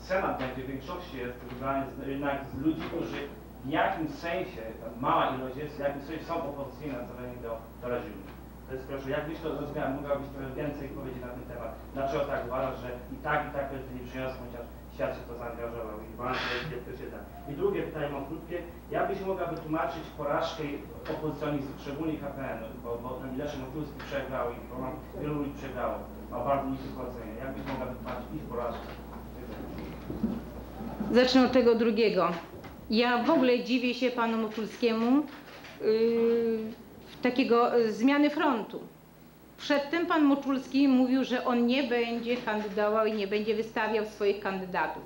Senat będzie w większości jest wybrany jednak z ludzi, którzy w jakimś sensie, ta mała ilość jest, w jakimś sensie są opozycyjni nastawieni do reżimu? To jest proszę, jak byś to zrozumiała, mogłabyś trochę więcej powiedzieć na ten temat. Dlaczego tak uważasz, że i tak kredyty nie przyniosą, chociaż świat się to zaangażował i bank to się da. I drugie pytanie mam krótkie. Jak byś mogła wytłumaczyć porażkę opozycjonistów, szczególnie KPN, bo ten Leszek Moczulski przegrał i wielu ludzi przegrało, ma bardzo niskie oceny. Jak byś mogła wytłumaczyć ich porażkę? Zacznę od tego drugiego. Ja w ogóle dziwię się panu Moczulskiemu takiego zmiany frontu. Przedtem pan Moczulski mówił, że on nie będzie kandydował i nie będzie wystawiał swoich kandydatów.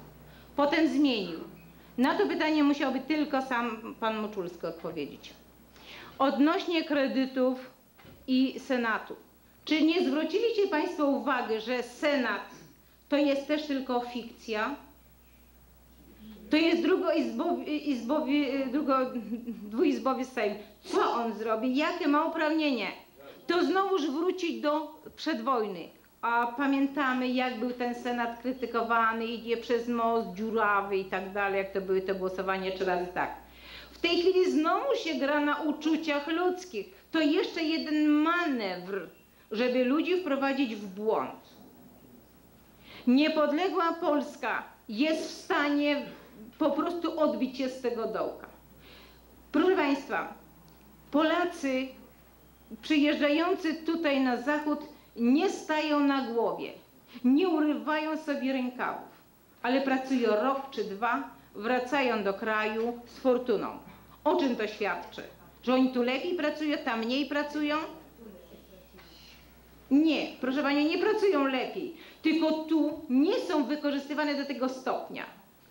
Potem zmienił. Na to pytanie musiałby tylko sam pan Moczulski odpowiedzieć. Odnośnie kredytów i Senatu. Czy nie zwróciliście państwo uwagi, że Senat to jest też tylko fikcja? To jest dwuizbowy Sejm. Co on zrobi? Jakie ma uprawnienie? To znowuż wrócić do przedwojny. A pamiętamy, jak był ten Senat krytykowany, idzie przez most, dziurawy i tak dalej, jak to były te głosowania 3 razy tak. W tej chwili znowu się gra na uczuciach ludzkich. To jeszcze jeden manewr, żeby ludzi wprowadzić w błąd. Niepodległa Polska jest w stanie po prostu odbić się z tego dołka. Proszę państwa, Polacy przyjeżdżający tutaj na zachód nie stają na głowie, nie urywają sobie rękawów, ale pracują rok czy 2, wracają do kraju z fortuną. O czym to świadczy? Że oni tu lepiej pracują, tam mniej pracują? Nie, proszę panią, nie pracują lepiej, tylko tu nie są wykorzystywane do tego stopnia,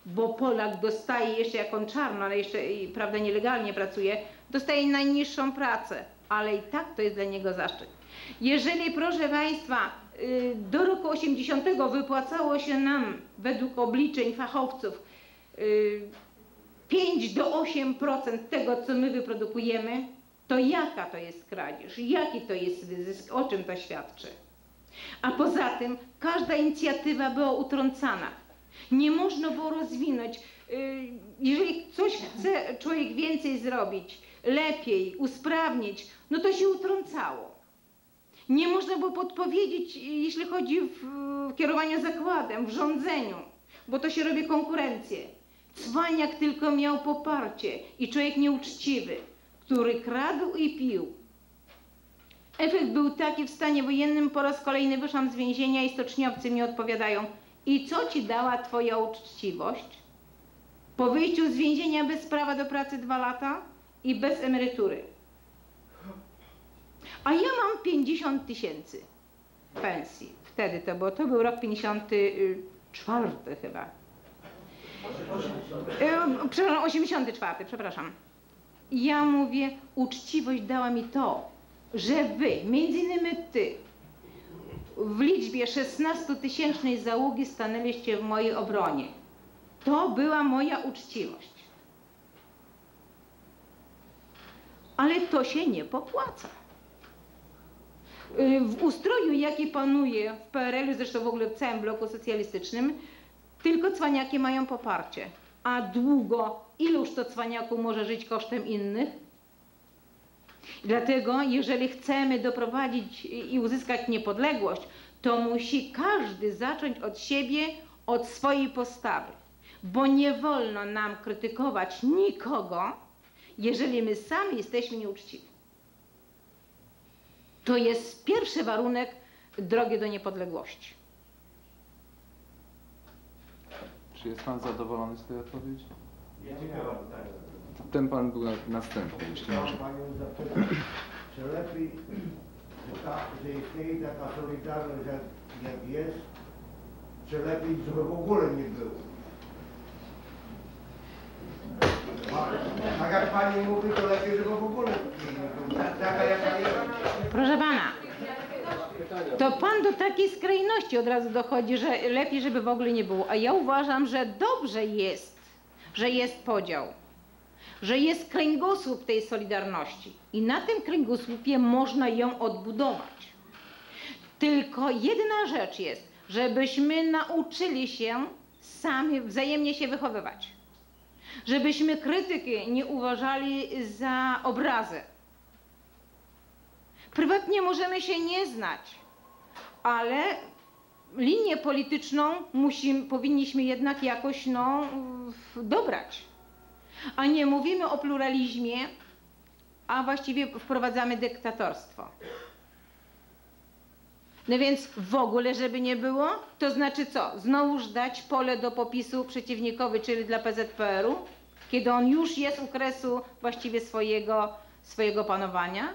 bo Polak dostaje jeszcze, jak on czarno, ale jeszcze, prawda, nielegalnie pracuje, dostaje najniższą pracę, ale i tak to jest dla niego zaszczyt. Jeżeli, proszę państwa, do roku 80 wypłacało się nam, według obliczeń fachowców, 5 do 8% tego, co my wyprodukujemy, to jaka to jest kradzież, jaki to jest wyzysk, o czym to świadczy? A poza tym każda inicjatywa była utrącana. Nie można było rozwinąć. Jeżeli coś chce człowiek więcej zrobić, lepiej, usprawnić, no to się utrącało. Nie można było podpowiedzieć, jeśli chodzi w kierowaniu zakładem, w rządzeniu, bo to się robi konkurencję. Cwaniak tylko miał poparcie i człowiek nieuczciwy, który kradł i pił. Efekt był taki, w stanie wojennym po raz kolejny wyszłam z więzienia i stoczniowcy mi odpowiadają: i co ci dała twoja uczciwość? Po wyjściu z więzienia bez prawa do pracy 2 lata i bez emerytury. A ja mam 50 000 pensji. Wtedy to było, to był rok 54 chyba. Przepraszam, 84, przepraszam. Ja mówię, uczciwość dała mi to, że wy, między innymi ty, w liczbie 16-tysięcznej załogi stanęliście w mojej obronie. To była moja uczciwość. Ale to się nie popłaca. W ustroju, jaki panuje w PRL-u, zresztą w ogóle w całym bloku socjalistycznym, tylko cwaniaki mają poparcie. A długo, iluż to cwaniaku może żyć kosztem innych? Dlatego, jeżeli chcemy doprowadzić i uzyskać niepodległość, to musi każdy zacząć od siebie, od swojej postawy. Bo nie wolno nam krytykować nikogo, jeżeli my sami jesteśmy nieuczciwi. To jest pierwszy warunek drogi do niepodległości. Czy jest pan zadowolony z tej odpowiedzi? Ja nie mam pytania. Ten pan był następny, jeśli może. Chciałem panią zapytać, czy lepiej, że istnieje taka solidarność, jak jest, czy lepiej, żeby w ogóle nie było? Tak jak pani mówi, to lepiej, żeby w ogóle nie było. Taka jak pani... Proszę pana, to pan do takiej skrajności od razu dochodzi, że lepiej, żeby w ogóle nie było. A ja uważam, że dobrze jest, że jest podział. że jest kręgosłup tej Solidarności i na tym kręgosłupie można ją odbudować. Tylko jedna rzecz jest, żebyśmy nauczyli się sami wzajemnie się wychowywać. Żebyśmy krytyki nie uważali za obrazy. Prywatnie możemy się nie znać, ale linię polityczną powinniśmy jednak jakoś dobrać. A nie mówimy o pluralizmie, a właściwie wprowadzamy dyktatorstwo. No więc w ogóle, żeby nie było, to znaczy co? Znowuż dać pole do popisu przeciwnikowi, czyli dla PZPR-u, kiedy on już jest u kresu właściwie swojego panowania?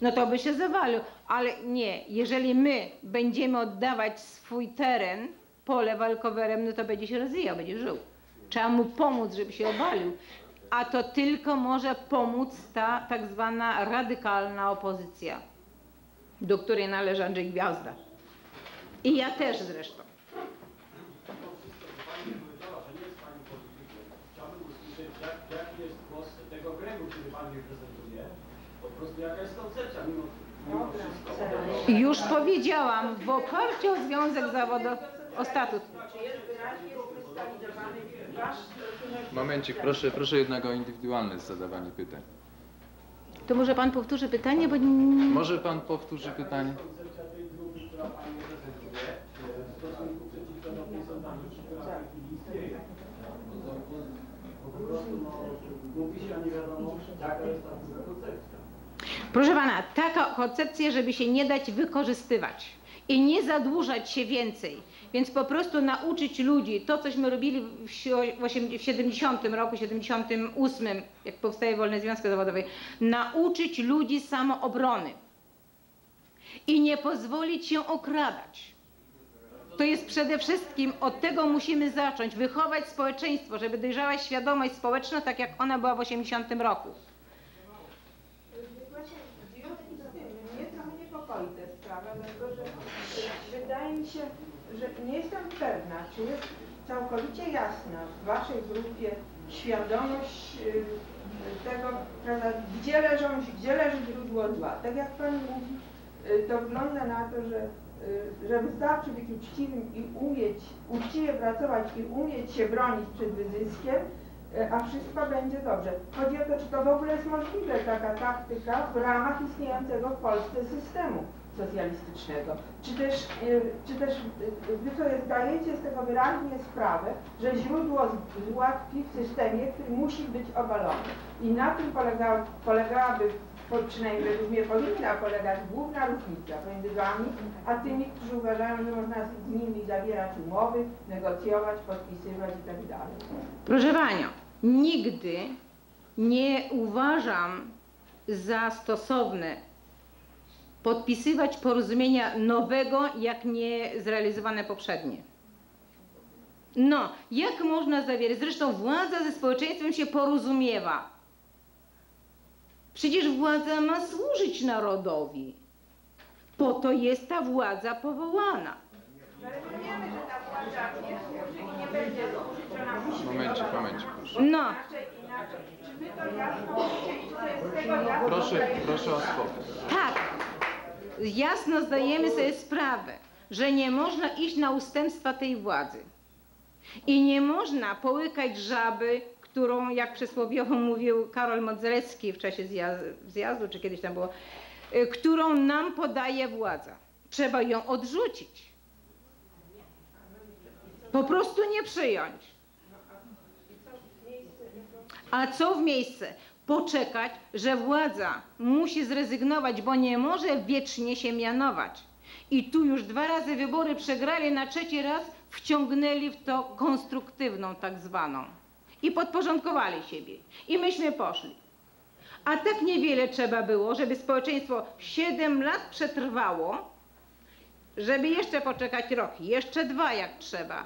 No to by się zawalił, ale nie, jeżeli my będziemy oddawać swój teren, pole walkowerem, no to będzie się rozwijał, będzie żył. Trzeba mu pomóc, żeby się obalił, a to tylko może pomóc ta tak zwana radykalna opozycja, do której należy Andrzej Gwiazda. I ja też zresztą. Chciałbym usłyszeć, jaki jest głos tego kręgu, który Pan mi prezentuje. Po prostu jaka jest koncepcja mimo wszystko. Już powiedziałam, w oparciu o związek zawodowy, o statut. Momencik, proszę jednak o indywidualne zadawanie pytań. To może Pan powtórzy pytanie, bo... Może Pan powtórzy pytanie? Proszę Pana, taka koncepcja, żeby się nie dać wykorzystywać i nie zadłużać się więcej. Więc po prostu nauczyć ludzi to, cośmy robili w 70 roku, 78, jak powstaje Wolne Związki Zawodowe, nauczyć ludzi samoobrony i nie pozwolić się okradać. To jest przede wszystkim, od tego musimy zacząć, wychować społeczeństwo, żeby dojrzała świadomość społeczna, tak jak ona była w 80 roku. Mnie to mnie niepokoi ta sprawa, dlatego że wydaje mi się, że nie jestem pewna, czy jest całkowicie jasna w Waszej grupie świadomość tego, prawda, gdzie leży źródło zła. Tak jak Pan mówi, to wygląda na to, że wystarczy być uczciwym i umieć, uczciwie pracować i umieć się bronić przed wyzyskiem, a wszystko będzie dobrze. Chodzi o to, czy to w ogóle jest możliwe, taka taktyka w ramach istniejącego w Polsce systemu socjalistycznego. Czy też Wy sobie zdajecie z tego wyraźnie sprawę, że źródło zła tkwi w systemie, który musi być obalony. I na tym polegałaby, przynajmniej według mnie powinna polegać główna różnica pomiędzy Wami, a tymi, którzy uważają, że można z nimi zawierać umowy, negocjować, podpisywać itd. Proszę Panią, nigdy nie uważam za stosowne podpisywać porozumienia nowego, jak nie zrealizowane poprzednie. No, jak można zawierać? Zresztą władza ze społeczeństwem się porozumiewa. Przecież władza ma służyć narodowi. Po to jest ta władza powołana. Rozumiemy, że ta władza nie służy i nie będzie służyć, ona musi... Momencie, proszę. No. Inaczej. Czy Wy to jasno mówicie i co jest z tego jasno? Proszę o spokój. Tak. Jasno zdajemy sobie sprawę, że nie można iść na ustępstwa tej władzy i nie można połykać żaby, którą, jak przysłowiowo mówił Karol Modzelewski w czasie zjazdu, czy kiedyś tam było, którą nam podaje władza. Trzeba ją odrzucić. Po prostu nie przyjąć. A co w miejsce? Poczekać, że władza musi zrezygnować, bo nie może wiecznie się mianować. I tu już 2 razy wybory przegrali, na 3. raz wciągnęli w to konstruktywną tak zwaną. I podporządkowali siebie. I myśmy poszli. A tak niewiele trzeba było, żeby społeczeństwo 7 lat przetrwało, żeby jeszcze poczekać rok, jeszcze 2 jak trzeba.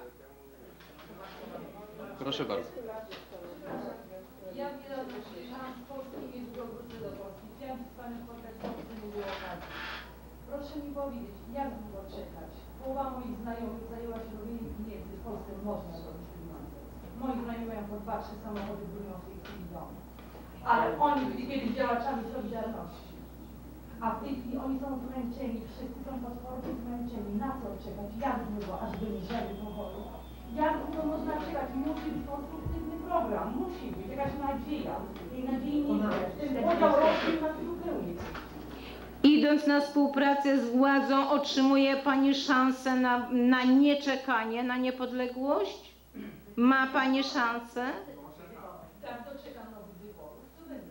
Proszę bardzo. Ja wiele usłyszałam z Polski i niedługo wrócę do Polski. Chciałam z Panem kontaktować, nie było okazji. Proszę mi powiedzieć, jak długo czekać? Połowa moich znajomych zajęła się robieniem pieniędzy. W Polsce można robić pieniądze. Moi znajomi mają pod 2-3 samochody budują w tej chwili domy. Ale oni byli kiedyś działaczami Solidarności. A w tej chwili oni są zmęczeni, wszyscy są potwornie zmęczeni. Na co czekać? Jak długo, aż wyjrzeli powoli? Jak długo można czekać? Musi być konstruktywny program, musi być jakaś nadzieja. Tej nadziei nie jest. Ten podział rośnie na zupełnie. Idąc na współpracę z władzą, otrzymuje Pani szansę na nieczekanie, na niepodległość? Ma Pani szansę? Tak, doczekam nowych wyborów, to będzie.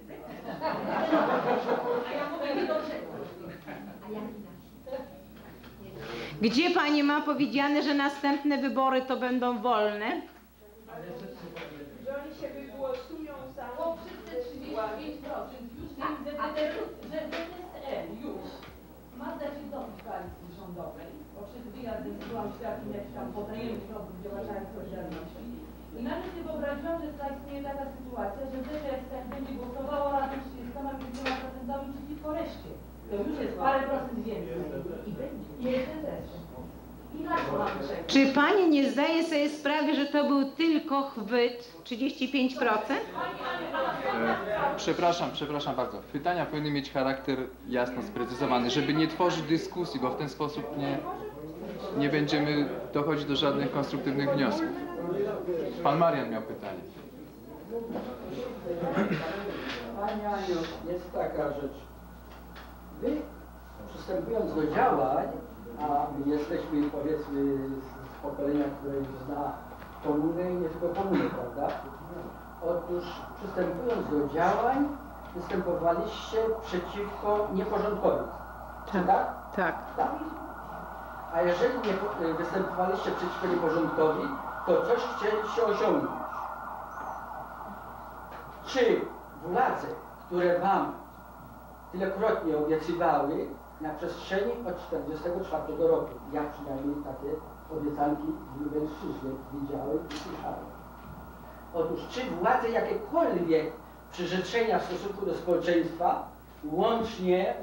A ja mogę nie doczekać. A ja nie. Gdzie Pani ma powiedziane, że następne wybory to będą wolne? Że oni się wygłosują za... O, przez te 35%. Już już ma zdać się do koalicji rządowej, poprzez wyjazd zdecydowałam się takim jak tam podajemy środków działaczami Solidarności. I nawet nie wyobraziłam, że zaistnieje taka sytuacja, że DPS będzie głosowało razem z 30% przeciwko reszcie. To już jest parę procent więcej. I będzie. I jeszcze też. I na to mam czekać. Czy Pani nie zdaje sobie sprawy, że to był tylko chwyt 35%? Przepraszam bardzo. Pytania powinny mieć charakter jasno sprecyzowany, żeby nie tworzyć dyskusji, bo w ten sposób nie będziemy dochodzić do żadnych konstruktywnych wniosków. Pan Marian miał pytanie. Pani Aniu, jest taka rzecz. Wy, przystępując do działań, a my jesteśmy, powiedzmy, z pokolenia, które już zna komunę i nie tylko komunę, prawda? Otóż przystępując do działań, występowaliście przeciwko nieporządkowi. Tak? Tak. A jeżeli nie występowaliście przeciwko nieporządkowi, to coś chcieliście osiągnąć. Czy władze, które Wam tylekrotnie obiecywały na przestrzeni od 1944 roku, ja przynajmniej takie obiecanki w Lubelszczyźnie widziałem i słyszałem. Otóż czy władze jakiekolwiek przyrzeczenia w stosunku do społeczeństwa, łącznie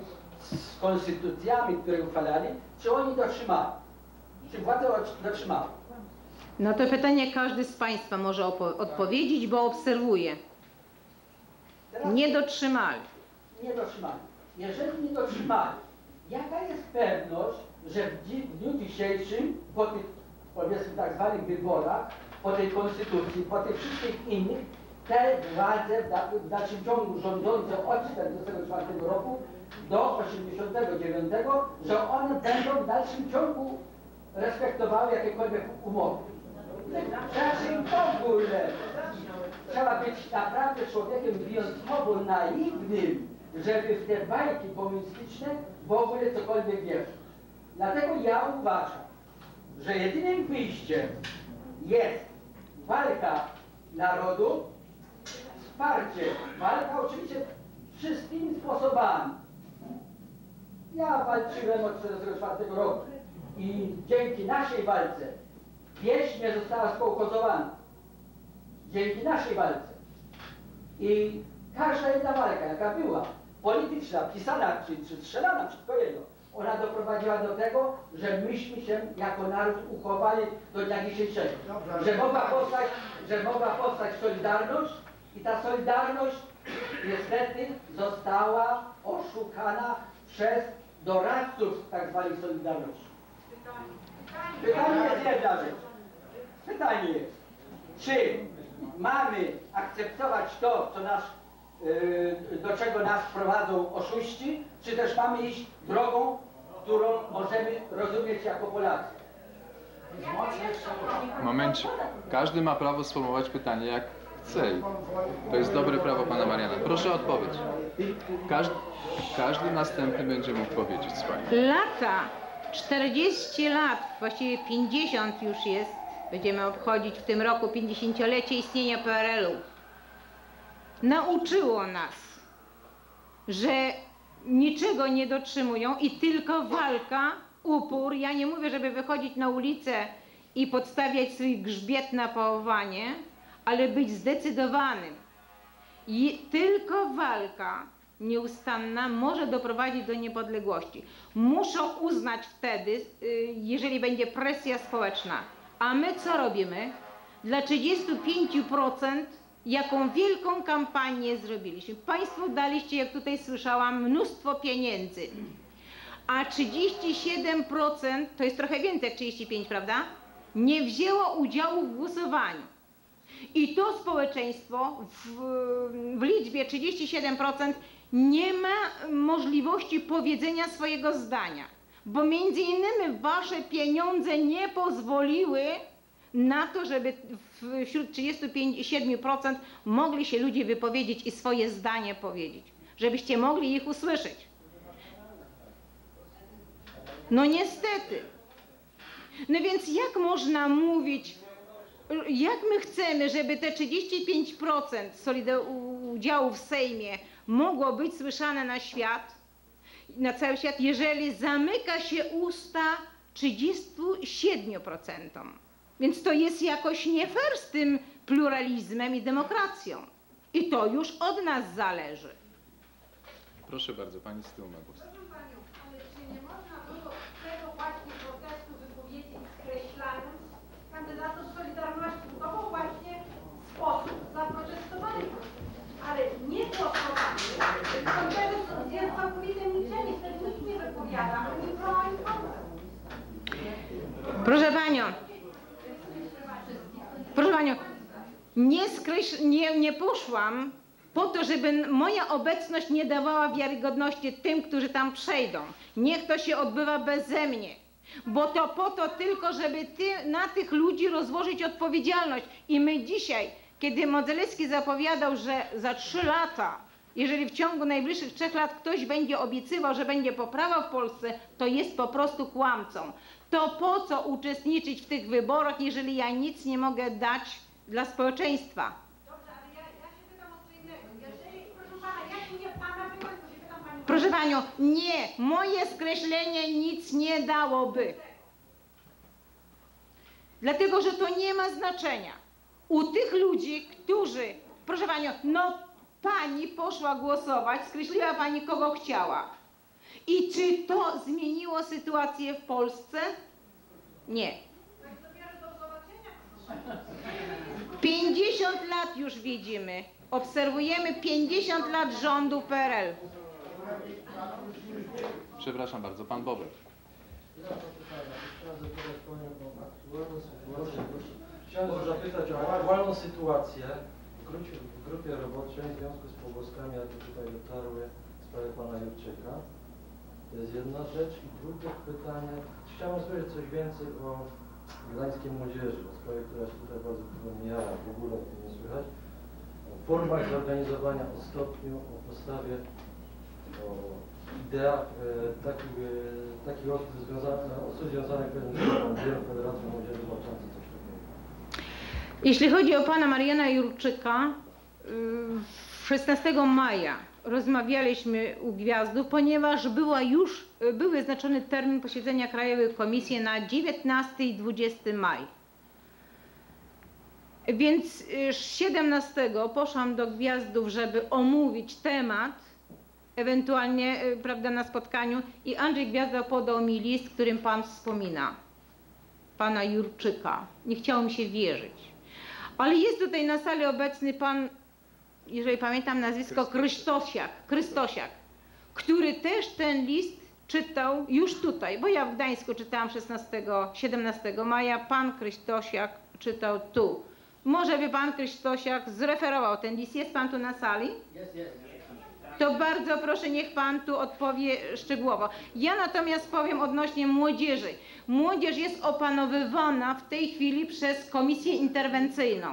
z konstytucjami, które uchwalali, czy oni dotrzymały? Czy władze dotrzymały? No to pytanie każdy z Państwa może odpowiedzieć, bo obserwuję. Nie dotrzymali. Nie dotrzymali. Jeżeli nie dotrzymali, jaka jest pewność, że w dniu dzisiejszym, po tych, powiedzmy, tak zwanych wyborach, po tej konstytucji, po tych wszystkich innych, te władze w dalszym ciągu rządzące od 1944 roku do 1989, że one będą w dalszym ciągu respektowały jakiekolwiek umowy. Znaczy w ogóle trzeba być naprawdę człowiekiem wyjątkowo naiwnym, żeby w te bajki komunistyczne w ogóle cokolwiek wierzyć. Dlatego ja uważam, że jedynym wyjściem jest walka narodu, wsparcie, walka oczywiście wszystkimi sposobami. Ja walczyłem od 1944 roku i dzięki naszej walce wieś nie została społkozowana. Dzięki naszej walce. I każda jedna walka, jaka była, polityczna, pisana czy strzelana, wszystko jedno, ona doprowadziła do tego, że myśmy się jako naród uchowali do dnia dzisiejszego. Że mogła powstać Solidarność i ta Solidarność niestety została oszukana przez doradców tak zwanej Solidarności. Pytanie jest jedna rzecz. Pytanie jest, czy mamy akceptować to, co nas, do czego nas prowadzą oszuści, czy też mamy iść drogą, którą możemy rozumieć jako Polacy? Momencie. Każdy ma prawo sformułować pytanie jak chce. To jest dobre prawo Pana Mariana. Proszę o odpowiedź. Każdy następny będzie mógł powiedzieć swoje. Lata, 40 lat, właściwie 50 już jest. Będziemy obchodzić w tym roku 50-lecie istnienia PRL-u. Nauczyło nas, że niczego nie dotrzymują i tylko walka, upór. Ja nie mówię, żeby wychodzić na ulicę i podstawiać swój grzbiet na pałowanie, ale być zdecydowanym. I tylko walka nieustanna może doprowadzić do niepodległości. Muszą uznać wtedy, jeżeli będzie presja społeczna. A my co robimy? Dla 35% jaką wielką kampanię zrobiliśmy. Państwo daliście, jak tutaj słyszałam, mnóstwo pieniędzy, a 37%, to jest trochę więcej jak 35, prawda, nie wzięło udziału w głosowaniu. I to społeczeństwo w liczbie 37% nie ma możliwości powiedzenia swojego zdania, bo między innymi wasze pieniądze nie pozwoliły na to, żeby wśród 37% mogli się ludzie wypowiedzieć i swoje zdanie powiedzieć, żebyście mogli ich usłyszeć. No niestety. No więc jak można mówić, jak my chcemy, żeby te 35% udziału w Sejmie mogło być słyszane na świat, na cały świat, jeżeli zamyka się usta 37%. Więc to jest jakoś nie fair z tym pluralizmem i demokracją. I to już od nas zależy. Proszę bardzo, pani z tyłu ma głos. Proszę panią, ale czy nie można było tego właśnie protestu wypowiedzieć, skreślając kandydatów Solidarności, bo to właśnie sposób zaprotestowania. Ale nie głosowanie, to jest całkowite milczenie, wtedy nikt nie wypowiada, ani pro, ani kontra. Proszę panią. Proszę panią, nie poszłam po to, żeby moja obecność nie dawała wiarygodności tym, którzy tam przejdą. Niech to się odbywa beze mnie, bo to po to tylko, żeby na tych ludzi rozłożyć odpowiedzialność. I my dzisiaj, kiedy Modzelewski zapowiadał, że za 3 lata, jeżeli w ciągu najbliższych 3 lat ktoś będzie obiecywał, że będzie poprawa w Polsce, to jest po prostu kłamcą. To po co uczestniczyć w tych wyborach, jeżeli ja nic nie mogę dać dla społeczeństwa? Dobrze, ale ja się pytam o co innego. Jeżeli, proszę pana, ja się nie pana pytam, to się pytam pani. Proszę panią, nie, moje skreślenie nic nie dałoby. Dlatego, że to nie ma znaczenia. U tych ludzi, którzy, proszę panią, no pani poszła głosować, skreśliła pani kogo chciała. I czy to zmieniło sytuację w Polsce? Nie. 50 lat już widzimy. Obserwujemy 50 lat rządu PRL. Przepraszam bardzo, pan Bobek. Chciałem zapytać o aktualną sytuację w grupie roboczej w związku z pogłoskami, jakie tutaj dotarły w sprawie pana Jurczyka. To jest jedna rzecz. I drugie pytanie. Chciałem usłyszeć coś więcej o gdańskiej młodzieży, o sprawie, która się tutaj bardzo przypomniała, w ogóle o tym nie słychać. O formach zorganizowania, o stopniu, o postawie, o ideach takich osób związanych z Federacją Młodzieży Walczącej, coś takiego. Jeśli chodzi o pana Mariana Jurczyka, 16 maja rozmawialiśmy u Gwiazdu, ponieważ był wyznaczony termin posiedzenia Krajowej Komisji na 19 i 20 maja. Więc 17 poszłam do Gwiazdów, żeby omówić temat, ewentualnie, prawda, na spotkaniu, i Andrzej Gwiazda podał mi list, którym pan wspomina, pana Jurczyka. Nie chciało mi się wierzyć. Ale jest tutaj na sali obecny pan, jeżeli pamiętam nazwisko, Krystosiak, który też ten list czytał już tutaj, bo ja w Gdańsku czytałam 17 maja, pan Krystosiak czytał tu. Może by pan Krystosiak zreferował ten list. Jest pan tu na sali? Jest. To bardzo proszę, niech pan tu odpowie szczegółowo. Ja natomiast powiem odnośnie młodzieży. Młodzież jest opanowywana w tej chwili przez komisję interwencyjną.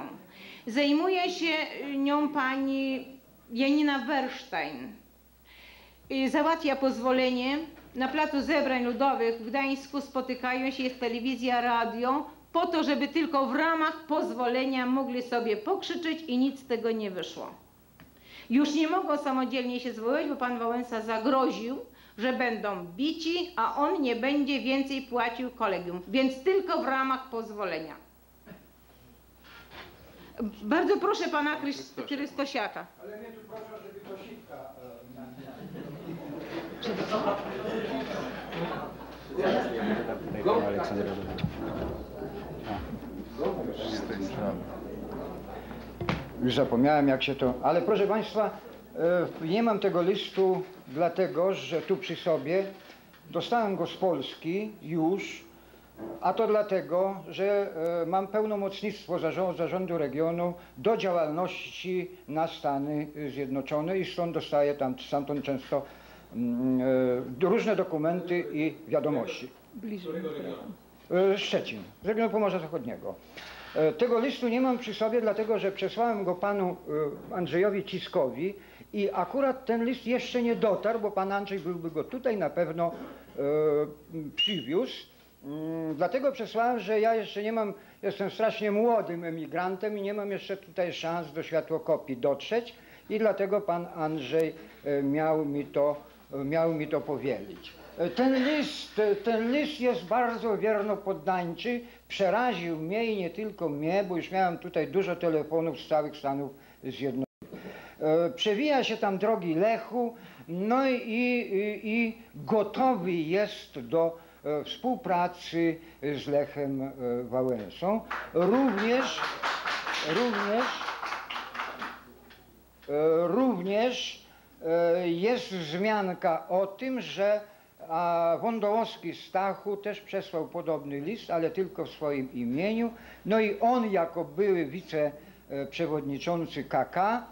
Zajmuje się nią pani Janina Werstein. Załatwia pozwolenie. Na placu zebrań ludowych w Gdańsku spotykają się, jest telewizja, radio, po to, żeby tylko w ramach pozwolenia mogli sobie pokrzyczeć i nic z tego nie wyszło. Już nie mogą samodzielnie się zwołać, bo pan Wałęsa zagroził, że będą bici, a on nie będzie więcej płacił kolegium, więc tylko w ramach pozwolenia. Bardzo proszę pana Krystosiaka. Ale mnie tu proszę, żeby to sitka. Już zapomniałem, jak się to... Ale proszę Państwa, nie mam tego listu, dlatego że tu przy sobie dostałem go z Polski już, a to dlatego, że mam pełnomocnictwo zarządu regionu do działalności na Stany Zjednoczone i stąd dostaję tam stamtąd często różne dokumenty i wiadomości. Bliżej Szczecin, z regionu Pomorza Zachodniego. Tego listu nie mam przy sobie, dlatego że przesłałem go panu Andrzejowi Ciskowi i akurat ten list jeszcze nie dotarł, bo pan Andrzej byłby go tutaj na pewno przywiózł. Dlatego przesłałem, że ja jeszcze nie mam, jestem strasznie młodym emigrantem i nie mam jeszcze tutaj szans do światłokopii dotrzeć i dlatego pan Andrzej miał mi to powielić. Ten list jest bardzo wierno-poddańczy, przeraził mnie i nie tylko mnie, bo już miałem tutaj dużo telefonów z całych Stanów Zjednoczonych. Przewija się tam drogi Lechu, no i gotowy jest do współpracy z Lechem Wałęsą. Również jest wzmianka o tym, że Wądołowski Stachu też przesłał podobny list, ale tylko w swoim imieniu. No i on jako były wiceprzewodniczący KK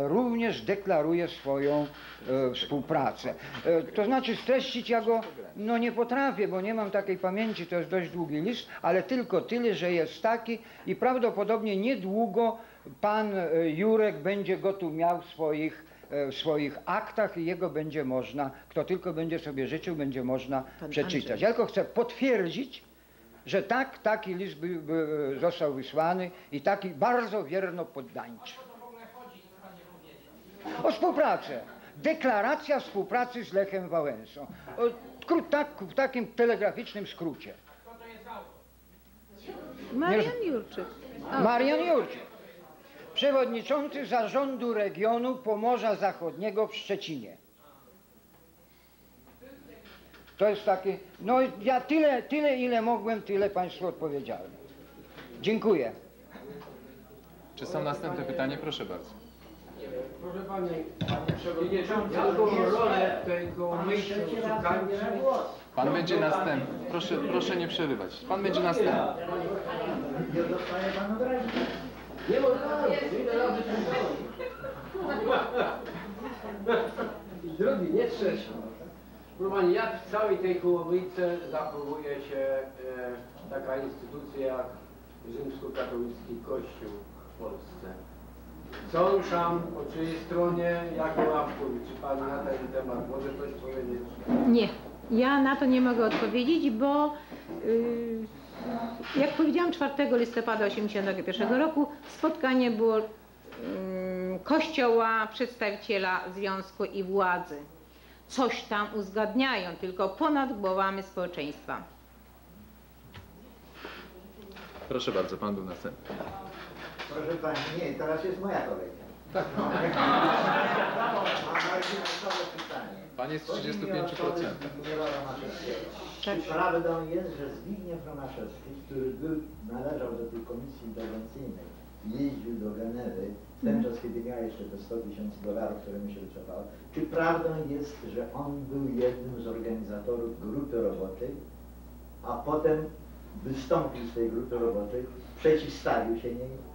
również deklaruje swoją współpracę. To znaczy streścić ja go no nie potrafię, bo nie mam takiej pamięci, to jest dość długi list, ale tylko tyle, że jest taki i prawdopodobnie niedługo pan Jurek będzie go tu miał w swoich aktach i jego będzie można, kto tylko będzie sobie życzył, będzie można pan przeczytać. Andrzej. Ja tylko chcę potwierdzić, że tak, taki list został wysłany i taki bardzo wierno poddańczy. O współpracę. Deklaracja współpracy z Lechem Wałęsą. W takim telegraficznym skrócie. Kto to jest autor? Marian Jurczyk. Marian Jurczyk. Przewodniczący Zarządu Regionu Pomorza Zachodniego w Szczecinie. To jest takie... No ja tyle ile mogłem, tyle Państwu odpowiedziałem. Dziękuję. Czy są następne pytania? Proszę bardzo. Proszę Panie Przewodniczący, jaką rolę tego myśli Pan będzie następny. Proszę nie przerywać. Pan będzie następny. Nie dostaję Panu wyraźnie. Nie można robić. Drogi, nie trzeć. Proszę Pani, jak w całej tej kołownicy zachowuje się taka instytucja jak rzymskokatolicki Kościół w Polsce? Są tam, po czyjej stronie, jakie ma wpływ? Czy Pan na ten temat może coś powiedzieć? Nie, ja na to nie mogę odpowiedzieć, bo jak powiedziałam 4 listopada 1981 roku spotkanie było kościoła, przedstawiciela związku i władzy. Coś tam uzgadniają, tylko ponad głowami społeczeństwa. Proszę bardzo, Pan był następny. Proszę Pani, nie, teraz jest moja kolej. Tak. No. Mam marginalne pytanie. Pan jest 35%. Czy prawdą jest, że Zbigniew Romaszewski, który należał do tej komisji interwencyjnej, jeździł do Genewy, ten czas kiedy miał jeszcze te $100 000, które mi się wycofały, czy prawdą jest, że on był jednym z organizatorów grupy roboczej, a potem wystąpił z tej grupy roboczej, przeciwstawił się jej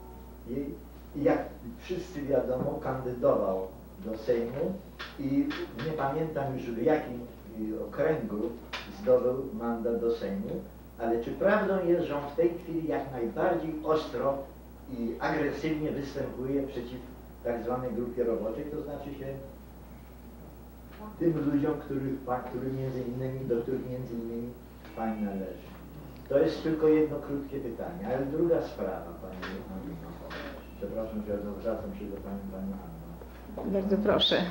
i jak wszyscy wiadomo, kandydował do Sejmu i nie pamiętam już w jakim okręgu zdobył mandat do Sejmu, ale czy prawdą jest, że on w tej chwili jak najbardziej ostro i agresywnie występuje przeciw tak zwanej grupie roboczej, to znaczy się tym ludziom, do których między innymi Pani należy? To jest tylko jedno krótkie pytanie, ale druga sprawa, Pani Anno. Przepraszam, że zwracam się do Pani Anno. Bardzo proszę.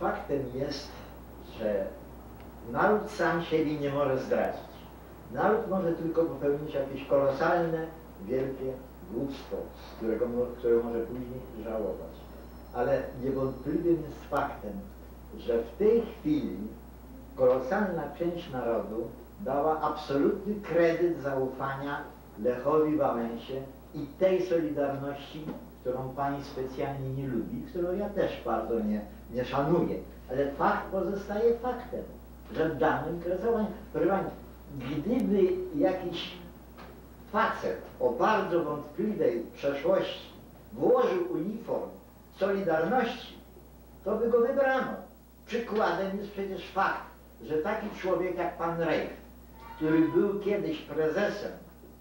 Faktem jest, że naród sam siebie nie może zdradzić. Naród może tylko popełnić jakieś kolosalne, wielkie głupstwo, które może później żałować. Ale niewątpliwym jest faktem, że w tej chwili kolosalna część narodu dała absolutny kredyt zaufania Lechowi Wałęsie i i tej solidarności, którą pani specjalnie nie lubi, którą ja też bardzo nie szanuję. Ale fakt pozostaje faktem, że w danym kresowań, gdyby jakiś facet o bardzo wątpliwej przeszłości włożył uniform Solidarności, to by go wybrano. Przykładem jest przecież fakt, że taki człowiek jak pan Rejch, który był kiedyś prezesem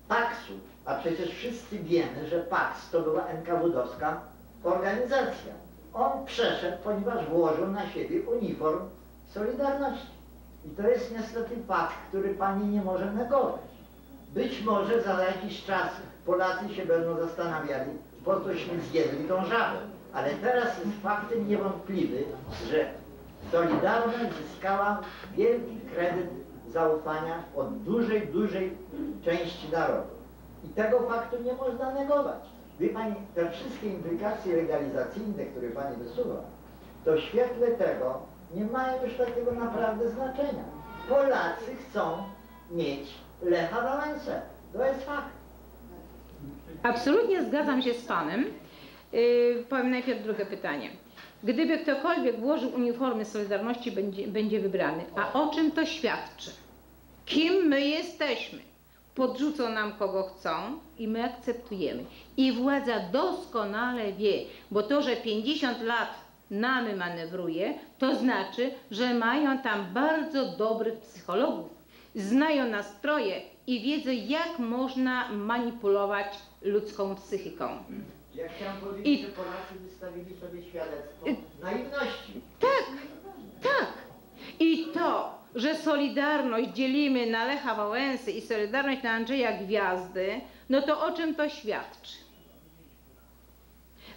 Paksu, a przecież wszyscy wiemy, że Paks to była NKWD-owska organizacja. On przeszedł, ponieważ włożył na siebie uniform Solidarności. I to jest niestety fakt, który pani nie może negować. Być może za jakiś czas Polacy się będą zastanawiali, po cośmy zjedli tą żabę. Ale teraz jest faktem niewątpliwy, że Solidarność zyskała wielki kredyt zaufania od dużej części narodu. I tego faktu nie można negować. Wie pani, te wszystkie implikacje legalizacyjne, które pani wysuwa, to w świetle tego nie mają już takiego naprawdę znaczenia. Polacy chcą mieć Lecha Wałęsę. To jest fakt. Absolutnie zgadzam się z panem. Powiem najpierw drugie pytanie. Gdyby ktokolwiek włożył uniformy Solidarności, będzie wybrany. A o czym to świadczy? Kim my jesteśmy? Podrzucą nam kogo chcą i my akceptujemy. I władza doskonale wie, bo to, że 50 lat nami manewruje, to znaczy, że mają tam bardzo dobrych psychologów. Znają nastroje i wiedzą, jak można manipulować ludzką psychiką. Ja chciałam powiedzieć, że Polacy wystawili sobie świadectwo naiwności. Tak, tak. I to, że Solidarność dzielimy na Lecha Wałęsy i Solidarność na Andrzeja Gwiazdy, no to o czym to świadczy?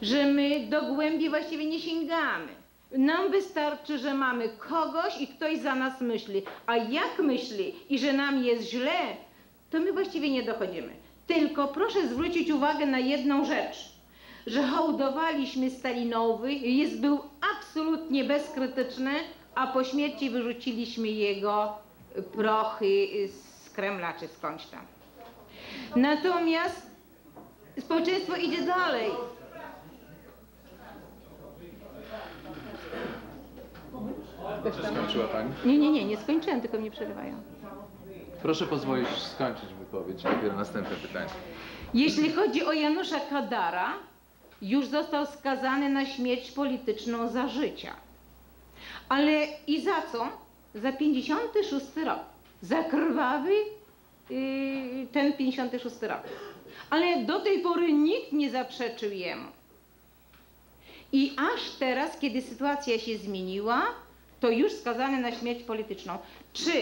Że my do głębi właściwie nie sięgamy. Nam wystarczy, że mamy kogoś i ktoś za nas myśli. A jak myśli i że nam jest źle, to my właściwie nie dochodzimy. Tylko proszę zwrócić uwagę na jedną rzecz, że hołdowaliśmy Stalinowi, był absolutnie bezkrytyczny, a po śmierci wyrzuciliśmy jego prochy z Kremla czy skądś tam. Natomiast społeczeństwo idzie dalej. Skończyła pani? Nie skończyłam, tylko mnie przerywają. Proszę pozwolić skończyć wypowiedź, dopiero następne pytanie. Jeśli chodzi o Janusza Kadara, już został skazany na śmierć polityczną za życia. Ale i za co? Za 56 rok. Za krwawy ten 56 rok. Ale do tej pory nikt nie zaprzeczył jemu. I aż teraz, kiedy sytuacja się zmieniła, to już skazany na śmierć polityczną. Czy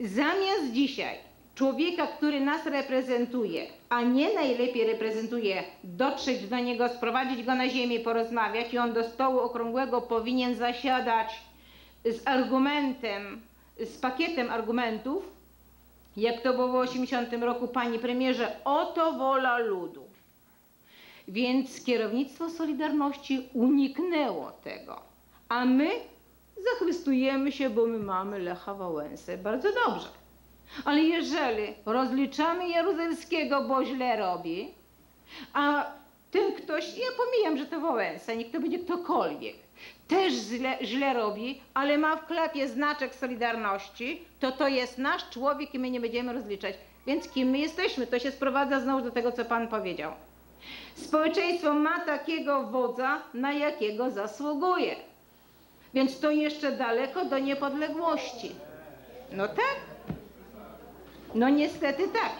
zamiast dzisiaj człowieka, który nas reprezentuje, a nie najlepiej reprezentuje, dotrzeć do niego, sprowadzić go na ziemię, porozmawiać i on do stołu okrągłego powinien zasiadać z argumentem, z pakietem argumentów, jak to było w 80 roku, panie premierze, oto wola ludu. Więc kierownictwo Solidarności uniknęło tego, a my zachwystujemy się, bo my mamy Lecha Wałęsę. Bardzo dobrze. Ale jeżeli rozliczamy Jaruzelskiego, bo źle robi, a ten ktoś, ja pomijam, że to Wałęsa, niech to będzie ktokolwiek, też źle robi, ale ma w klapie znaczek Solidarności, to jest nasz człowiek i my nie będziemy rozliczać. Więc kim my jesteśmy? To się sprowadza znowu do tego, co pan powiedział. Społeczeństwo ma takiego wodza, na jakiego zasługuje. Więc to jeszcze daleko do niepodległości. No tak? No niestety tak.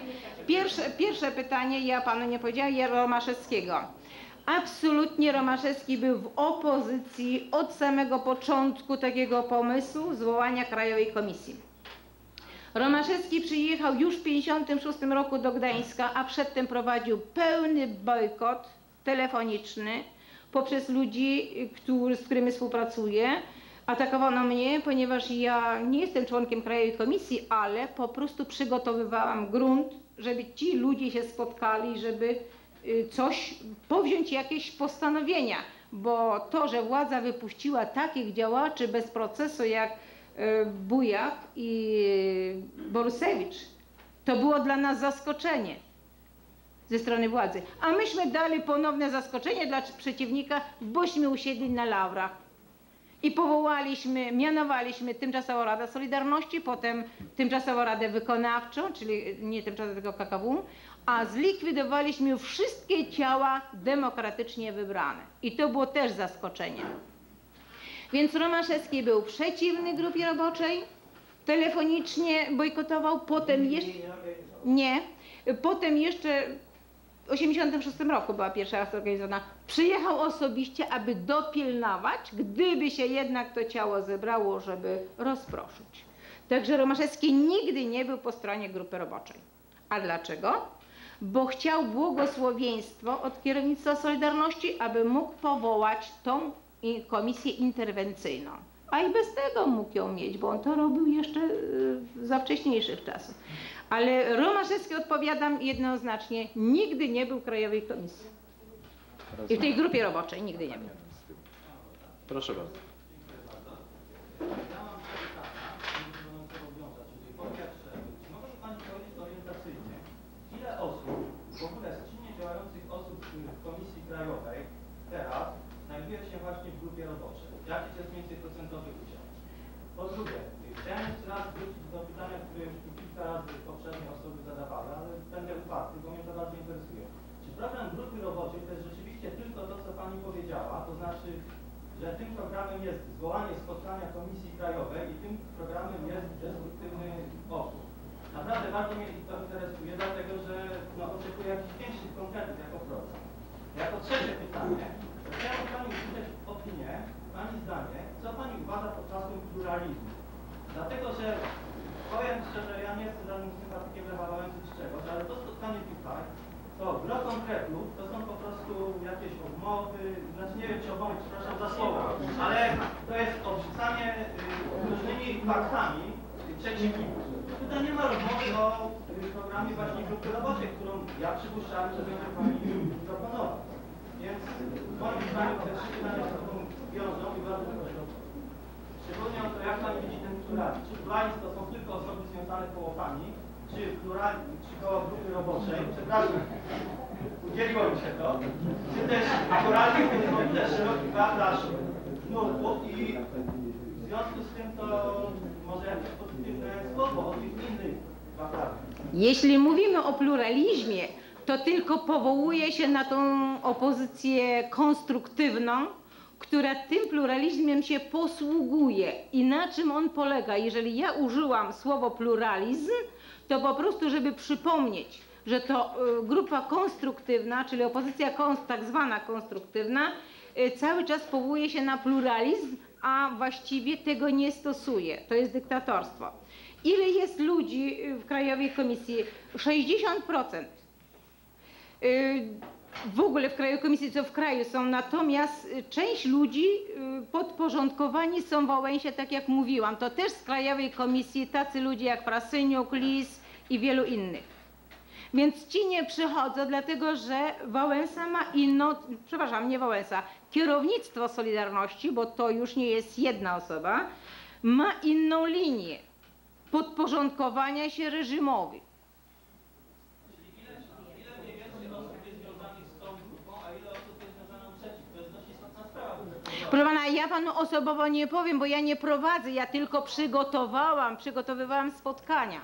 Pierwsze pytanie, ja panu nie powiedziałam, Romaszewskiego. Absolutnie Romaszewski był w opozycji od samego początku takiego pomysłu zwołania Krajowej Komisji. Romaszewski przyjechał już w 1956 roku do Gdańska, a przedtem prowadził pełny bojkot telefoniczny poprzez ludzi, z którymi współpracuję. Atakowano mnie, ponieważ ja nie jestem członkiem Krajowej Komisji, ale po prostu przygotowywałam grunt, żeby ci ludzie się spotkali, żeby coś, powziąć jakieś postanowienia. Bo to, że władza wypuściła takich działaczy bez procesu jak Bujak i Borusewicz, to było dla nas zaskoczenie. ze strony władzy. A myśmy dali ponowne zaskoczenie dla przeciwnika, bośmy usiedli na laurach. I powołaliśmy, mianowaliśmy Tymczasową Radę Solidarności, potem Tymczasową Radę Wykonawczą, czyli nie tymczasową, tylko KKW, a zlikwidowaliśmy wszystkie ciała demokratycznie wybrane. I to było też zaskoczenie. Więc Romaszewski był przeciwny grupie roboczej, telefonicznie bojkotował, potem jeszcze... Nie. Potem jeszcze w 1986 roku była pierwsza raz organizowana. Przyjechał osobiście, aby dopilnować, gdyby się jednak to ciało zebrało, żeby rozproszyć. Także Romaszewski nigdy nie był po stronie grupy roboczej. A dlaczego? Bo chciał błogosławieństwo od kierownictwa Solidarności, aby mógł powołać tą komisję interwencyjną. A i bez tego mógł ją mieć, bo on to robił jeszcze za wcześniejszych czasów. Ale Romaszewski, odpowiadam jednoznacznie, nigdy nie był w Krajowej Komisji. I w tej grupie roboczej nigdy nie był. Proszę bardzo. Ile osób, w ogóle czynnie działających osób w Komisji Krajowej teraz znajduje się właśnie w grupie roboczej? Jaki to jest mniej więcej procentowy udział? Po drugie, chciałem jeszcze raz wrócić do pytania, które już kilka razy poprzednie osoby zadawały, ale będę uparty, bo mnie to bardzo interesuje. Czy program grupy roboczej to jest rzeczywiście tylko to, co Pani powiedziała, to znaczy, że tym programem jest zwołanie spotkania Komisji Krajowej i tym programem jest destruktywny osób? Naprawdę bardzo mnie to interesuje, dlatego że no, oczekuję jakichś większych konkretów jako program. Jako trzecie pytanie, chciałem Pani usłyszeć opinię, Pani zdanie, co Pani uważa pod hasłem pluralizmu? Dlatego, że powiem szczerze, ja nie jestem żadnym sympatykiem Lecha Wałęsy czy czegoś, ale to spotkanie tutaj, to gro konkretów, to są po prostu jakieś odmowy, znaczy nie wiem czy odmowy, przepraszam za słowo, ale to jest obrzucanie różnymi faktami przeciwników. Tutaj nie ma rozmowy o programie właśnie grupy roboczej, którą ja przypuszczałem, że będzie Pani proponować. Więc moim zdaniem te trzy pytania z sobą wiążą i bardzo proszę. Szczególnie o to, jak Pani widzi ten pluralizm. Czy pluralizm to są tylko osoby związane kołopami, czy pluralizm, czy koło grupy roboczej, przepraszam, udzieliło mi się to, czy też pluralizm to jest o tyle szeroki wachlarz nurków i w związku z tym to może jakieś pozytywne słowo o tych innych wachlarzach. Jeśli mówimy o pluralizmie, to tylko powołuje się na tą opozycję konstruktywną, która tym pluralizmem się posługuje. I na czym on polega? Jeżeli ja użyłam słowo pluralizm, to po prostu, żeby przypomnieć, że to grupa konstruktywna, czyli opozycja tak zwana konstruktywna, cały czas powołuje się na pluralizm, a właściwie tego nie stosuje. To jest dyktatorstwo. Ile jest ludzi w Krajowej Komisji? 60%. W ogóle w Krajowej Komisji, co w kraju są, natomiast część ludzi podporządkowani są Wałęsie, tak jak mówiłam. To też z Krajowej Komisji tacy ludzie jak Frasyniuk, Lis i wielu innych. Więc ci nie przychodzą, dlatego że Wałęsa ma inną, przepraszam, nie Wałęsa, kierownictwo Solidarności, bo to już nie jest jedna osoba, ma inną linię podporządkowania się reżimowi. Proszę pana, ja panu osobowo nie powiem, bo ja nie prowadzę, ja tylko przygotowywałam spotkania.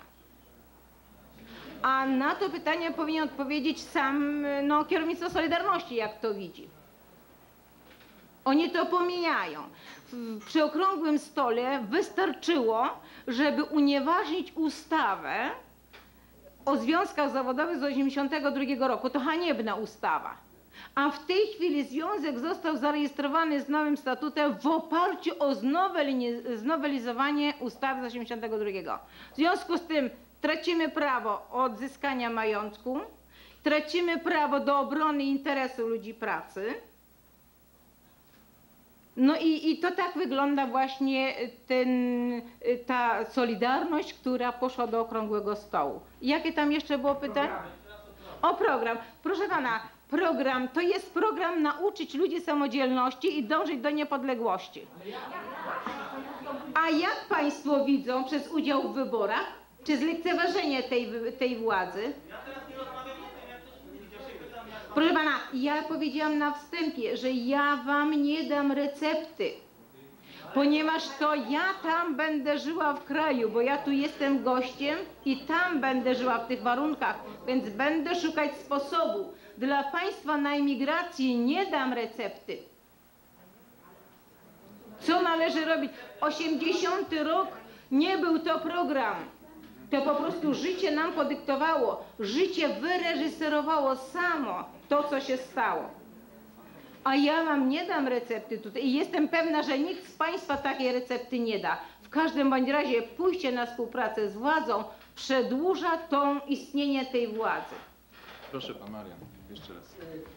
A na to pytanie powinien odpowiedzieć sam no, kierownictwo Solidarności, jak to widzi. Oni to pomijają. Przy Okrągłym Stole wystarczyło, żeby unieważnić ustawę o związkach zawodowych z 1982 roku. To haniebna ustawa. A w tej chwili związek został zarejestrowany z nowym statutem w oparciu o znowelizowanie ustawy z 1982. W związku z tym tracimy prawo odzyskania majątku, tracimy prawo do obrony interesu ludzi pracy. No i to tak wygląda właśnie ta Solidarność, która poszła do Okrągłego Stołu. Jakie tam jeszcze było pytanie? O program. Proszę pana. Program to jest program nauczyć ludzi samodzielności i dążyć do niepodległości. A jak państwo widzą przez udział w wyborach, czy zlekceważenie tej władzy? Ja teraz nie rozmawiam o tym, jak ktoś Proszę pana, ja powiedziałam na wstępie, że ja wam nie dam recepty, ponieważ to ja tam będę żyła w kraju, bo ja tu jestem gościem i tam będę żyła w tych warunkach, więc będę szukać sposobu. Dla państwa na emigrację nie dam recepty. Co należy robić? 80 rok nie był to program. To po prostu życie nam podyktowało. Życie wyreżyserowało samo to, co się stało. A ja wam nie dam recepty tutaj i jestem pewna, że nikt z państwa takiej recepty nie da. W każdym bądź razie pójście na współpracę z władzą przedłuża tą istnienie tej władzy. Proszę pan Marian, jeszcze raz.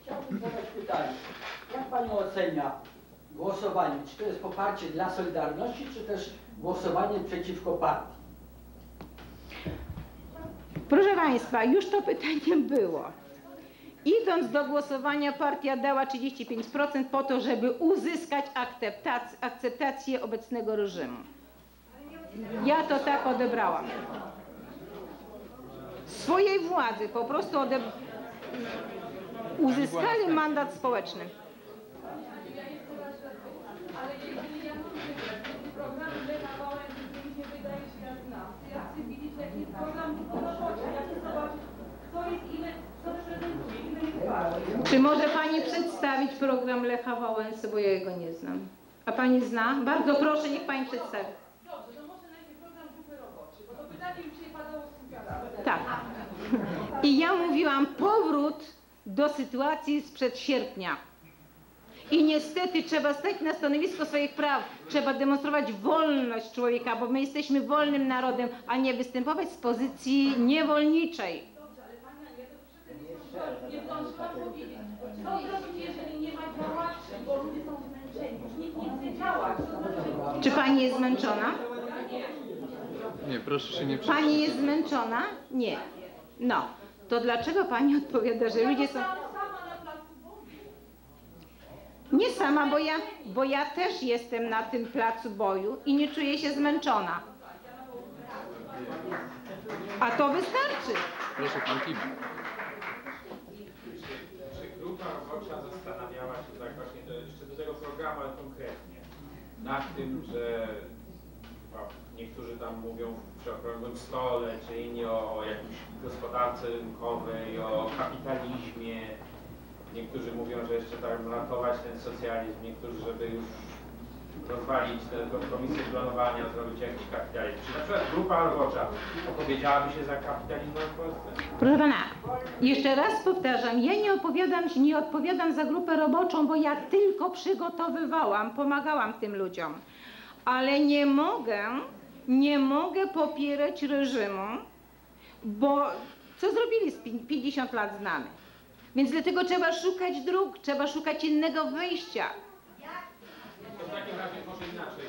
Chciałbym zadać pytanie. Jak pani ocenia głosowanie? Czy to jest poparcie dla Solidarności, czy też głosowanie przeciwko partii? Proszę państwa, już to pytanie było. Idąc do głosowania partia dała 35% po to, żeby uzyskać akceptację obecnego reżimu. Ja to tak odebrałam. Swojej władzy po prostu uzyskali mandat społeczny. Ale jeżeli ja mówię, że ten program Lecha Wałęsy nie wydaje się jak nas, ja chcę widzieć, jaki jest program Borusewicza, jak chcę zobaczyć, co jest, ile, co reprezentuje, ile jest ważne. Czy może pani przedstawić program Lecha Wałęsy, bo ja jego nie znam. A pani zna? Bardzo proszę, niech pani przedstawi. Dobrze, to może najpierw program Grupy Roboczej, bo to pytanie już się padało w tym. Tak. I ja mówiłam powrót do sytuacji sprzed sierpnia. I niestety trzeba stać na stanowisko swoich praw, trzeba demonstrować wolność człowieka, bo my jesteśmy wolnym narodem, a nie występować z pozycji niewolniczej. Dobrze, ale pani, ja to nie zdążyłam powiedzieć, co zrobić, jeżeli nie ma działaczy, bo ludzie są zmęczeni, już nikt nie chce działać. Czy pani jest zmęczona? Nie, proszę się nie przepraszam. Pani jest zmęczona? Nie. No, to dlaczego pani odpowiada, że ludzie są... Nie sama, bo ja też jestem na tym placu boju i nie czuję się zmęczona. A to wystarczy. Proszę, czy Grupa Robocza zastanawiała się tak właśnie jeszcze do tego programu, ale konkretnie nad tym, że niektórzy tam mówią przy okrągłym stole, czy inni o jakiejś gospodarce rynkowej, o kapitalizmie. Niektórzy mówią, że jeszcze tak ratować ten socjalizm, niektórzy, żeby już rozwalić tę komisję planowania, zrobić jakiś kapitalizm. Czy na przykład Grupa Robocza opowiedziałaby się za kapitalizmem w Polsce? Proszę pana, jeszcze raz powtarzam, ja nie odpowiadam za Grupę Roboczą, bo ja tylko przygotowywałam, pomagałam tym ludziom. Ale nie mogę popierać reżimu, bo co zrobili z 50 lat z nami? Więc dlatego trzeba szukać dróg, trzeba szukać innego wyjścia. To w takim razie może inaczej.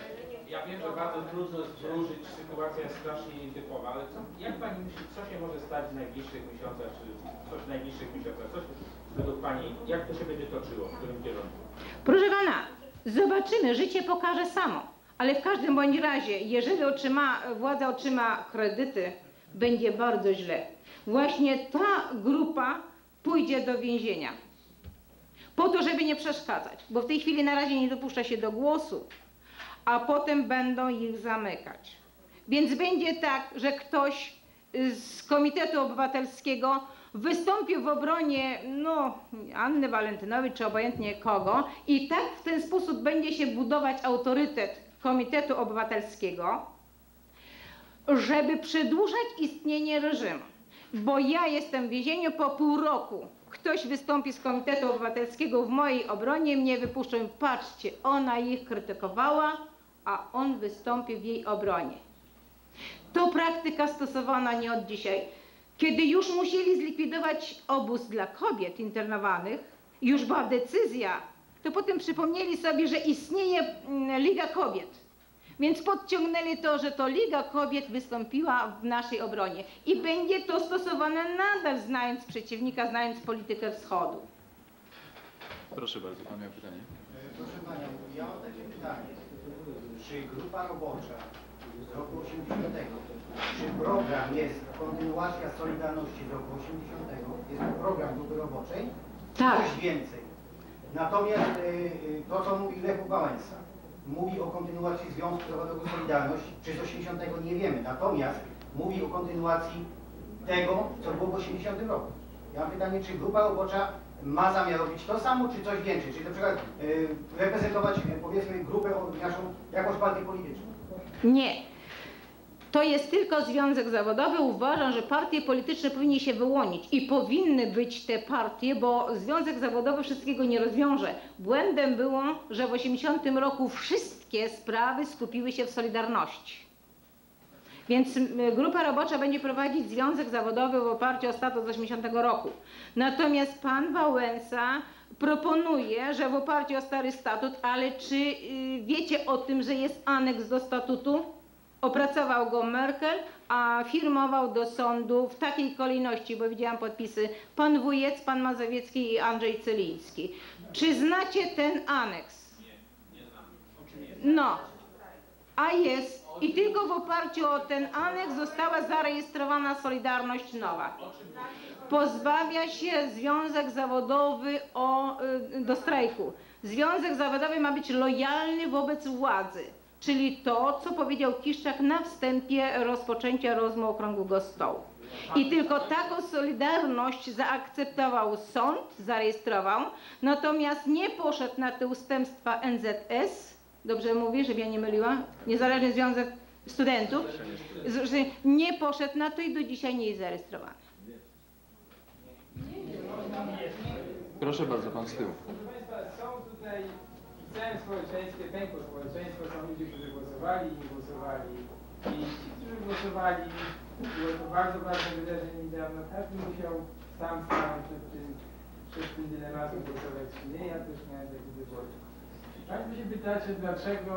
Ja wiem, że bardzo trudno zwrócić, sytuacja jest strasznie nietypowa, ale co, jak pani myśli, co się może stać w najbliższych miesiącach, czy coś w najbliższych miesiącach? Coś według pani, jak to się będzie toczyło, w którym kierunku? Proszę pana, zobaczymy, życie pokaże samo. Ale w każdym bądź razie, jeżeli władza otrzyma kredyty, będzie bardzo źle. Właśnie ta grupa pójdzie do więzienia, po to, żeby nie przeszkadzać, bo w tej chwili na razie nie dopuszcza się do głosu, a potem będą ich zamykać. Więc będzie tak, że ktoś z Komitetu Obywatelskiego wystąpił w obronie no, Anny Walentynowicz czy obojętnie kogo i tak w ten sposób będzie się budować autorytet Komitetu Obywatelskiego, żeby przedłużać istnienie reżimu. Bo ja jestem w więzieniu po pół roku. Ktoś wystąpi z Komitetu Obywatelskiego w mojej obronie, mnie wypuszczą. Patrzcie, ona ich krytykowała, a on wystąpi w jej obronie. To praktyka stosowana nie od dzisiaj. Kiedy już musieli zlikwidować obóz dla kobiet internowanych, już była decyzja, to potem przypomnieli sobie, że istnieje Liga Kobiet. Więc podciągnęli to, że to Liga Kobiet wystąpiła w naszej obronie. I będzie to stosowane nadal, znając przeciwnika, znając politykę wschodu. Proszę bardzo, pan miał pytanie. Proszę panią, ja mam takie pytanie. Czy Grupa Robocza z roku 80, czy program jest kontynuacja Solidarności z roku 80, jest to program Grupy Roboczej, tak, coś więcej. Natomiast to, co mówi Lech Wałęsa, mówi o kontynuacji Związku Zawodowego Solidarność, czy z 80. nie wiemy, natomiast mówi o kontynuacji tego, co było w 80. roku. Ja mam pytanie, czy grupa robocza ma zamiar robić to samo, czy coś więcej, czyli na przykład reprezentować, powiedzmy, grupę naszą, jakąś partię polityczną? Nie. To jest tylko związek zawodowy. Uważam, że partie polityczne powinny się wyłonić i powinny być te partie, bo związek zawodowy wszystkiego nie rozwiąże. Błędem było, że w 80 roku wszystkie sprawy skupiły się w Solidarności. Więc grupa robocza będzie prowadzić związek zawodowy w oparciu o statut z 80 roku. Natomiast pan Wałęsa proponuje, że w oparciu o stary statut, ale czy wiecie o tym, że jest aneks do statutu? Opracował go Merkel, a firmował do sądu w takiej kolejności, bo widziałam podpisy, pan Wujec, pan Mazowiecki i Andrzej Celiński. Czy znacie ten aneks? Nie, nie znam. No, a jest. I tylko w oparciu o ten aneks została zarejestrowana Solidarność Nowa. Pozbawia się związek zawodowy do strajku. Związek zawodowy ma być lojalny wobec władzy, czyli to, co powiedział Kiszczak na wstępie rozpoczęcia rozmów Okrągłego Stołu. I tylko taką Solidarność zaakceptował sąd, zarejestrował, natomiast nie poszedł na te ustępstwa NZS, dobrze mówię, żeby ja nie myliła, Niezależny Związek Studentów, nie poszedł na to i do dzisiaj nie jest zarejestrowany. Proszę bardzo, pan z tyłu. Proszę państwa, są tutaj w całym społeczeństwie, pękło społeczeństwo, są ludzie, którzy głosowali i nie głosowali. I ci, którzy głosowali, było to bardzo ważne wydarzenie niedawno, każdy musiał sam przed tym dylematem głosować, nie? Ja też miałem taki wybór. Państwo się pytacie, dlaczego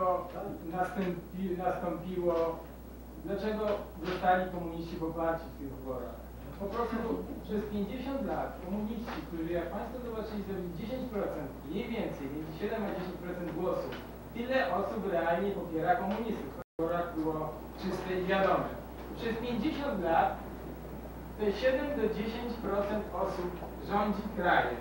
dlaczego zostali komuniści poparci w tych wyborach. Po prostu przez 50 lat komuniści, którzy jak Państwo zobaczyli, zrobili 10%, mniej więcej, między 7 a 10% głosów. Tyle osób realnie popiera komunistów. W wyborach było czyste i wiadome. Przez 50 lat te 7 do 10% osób rządzi krajem.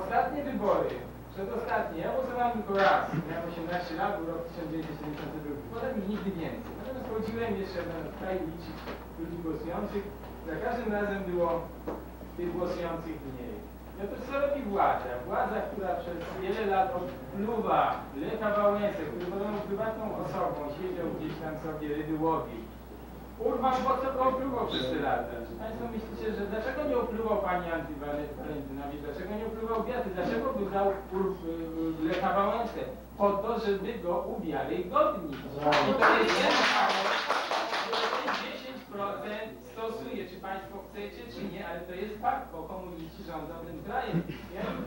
Ostatnie wybory. Przedostatnie, ja głosowałem tylko raz, miałem 18 lat, był rok 1972, potem już nigdy więcej. Natomiast chodziłem jeszcze na kraj liczyć ludzi głosujących, za każdym razem było tych głosujących mniej. No to co robi władza? Władza, która przez wiele lat odpluwa Lecha Wałęsę, który podobno prywatną osobą siedział gdzieś tam sobie Rydyłowi. Urban go opluwał przez te lata. Czy Państwo myślicie, że dlaczego nie opluwał Pani Walentynowi, dlaczego nie opluwał Gwiazdy, dlaczego wydał Lecha Wałęsę? Po to, żeby go uwiarygodnić. I to jest ten fakt, że 10% stosuje, czy Państwo chcecie, czy nie, ale to jest fakt, bo komuniści rządzą tym krajem.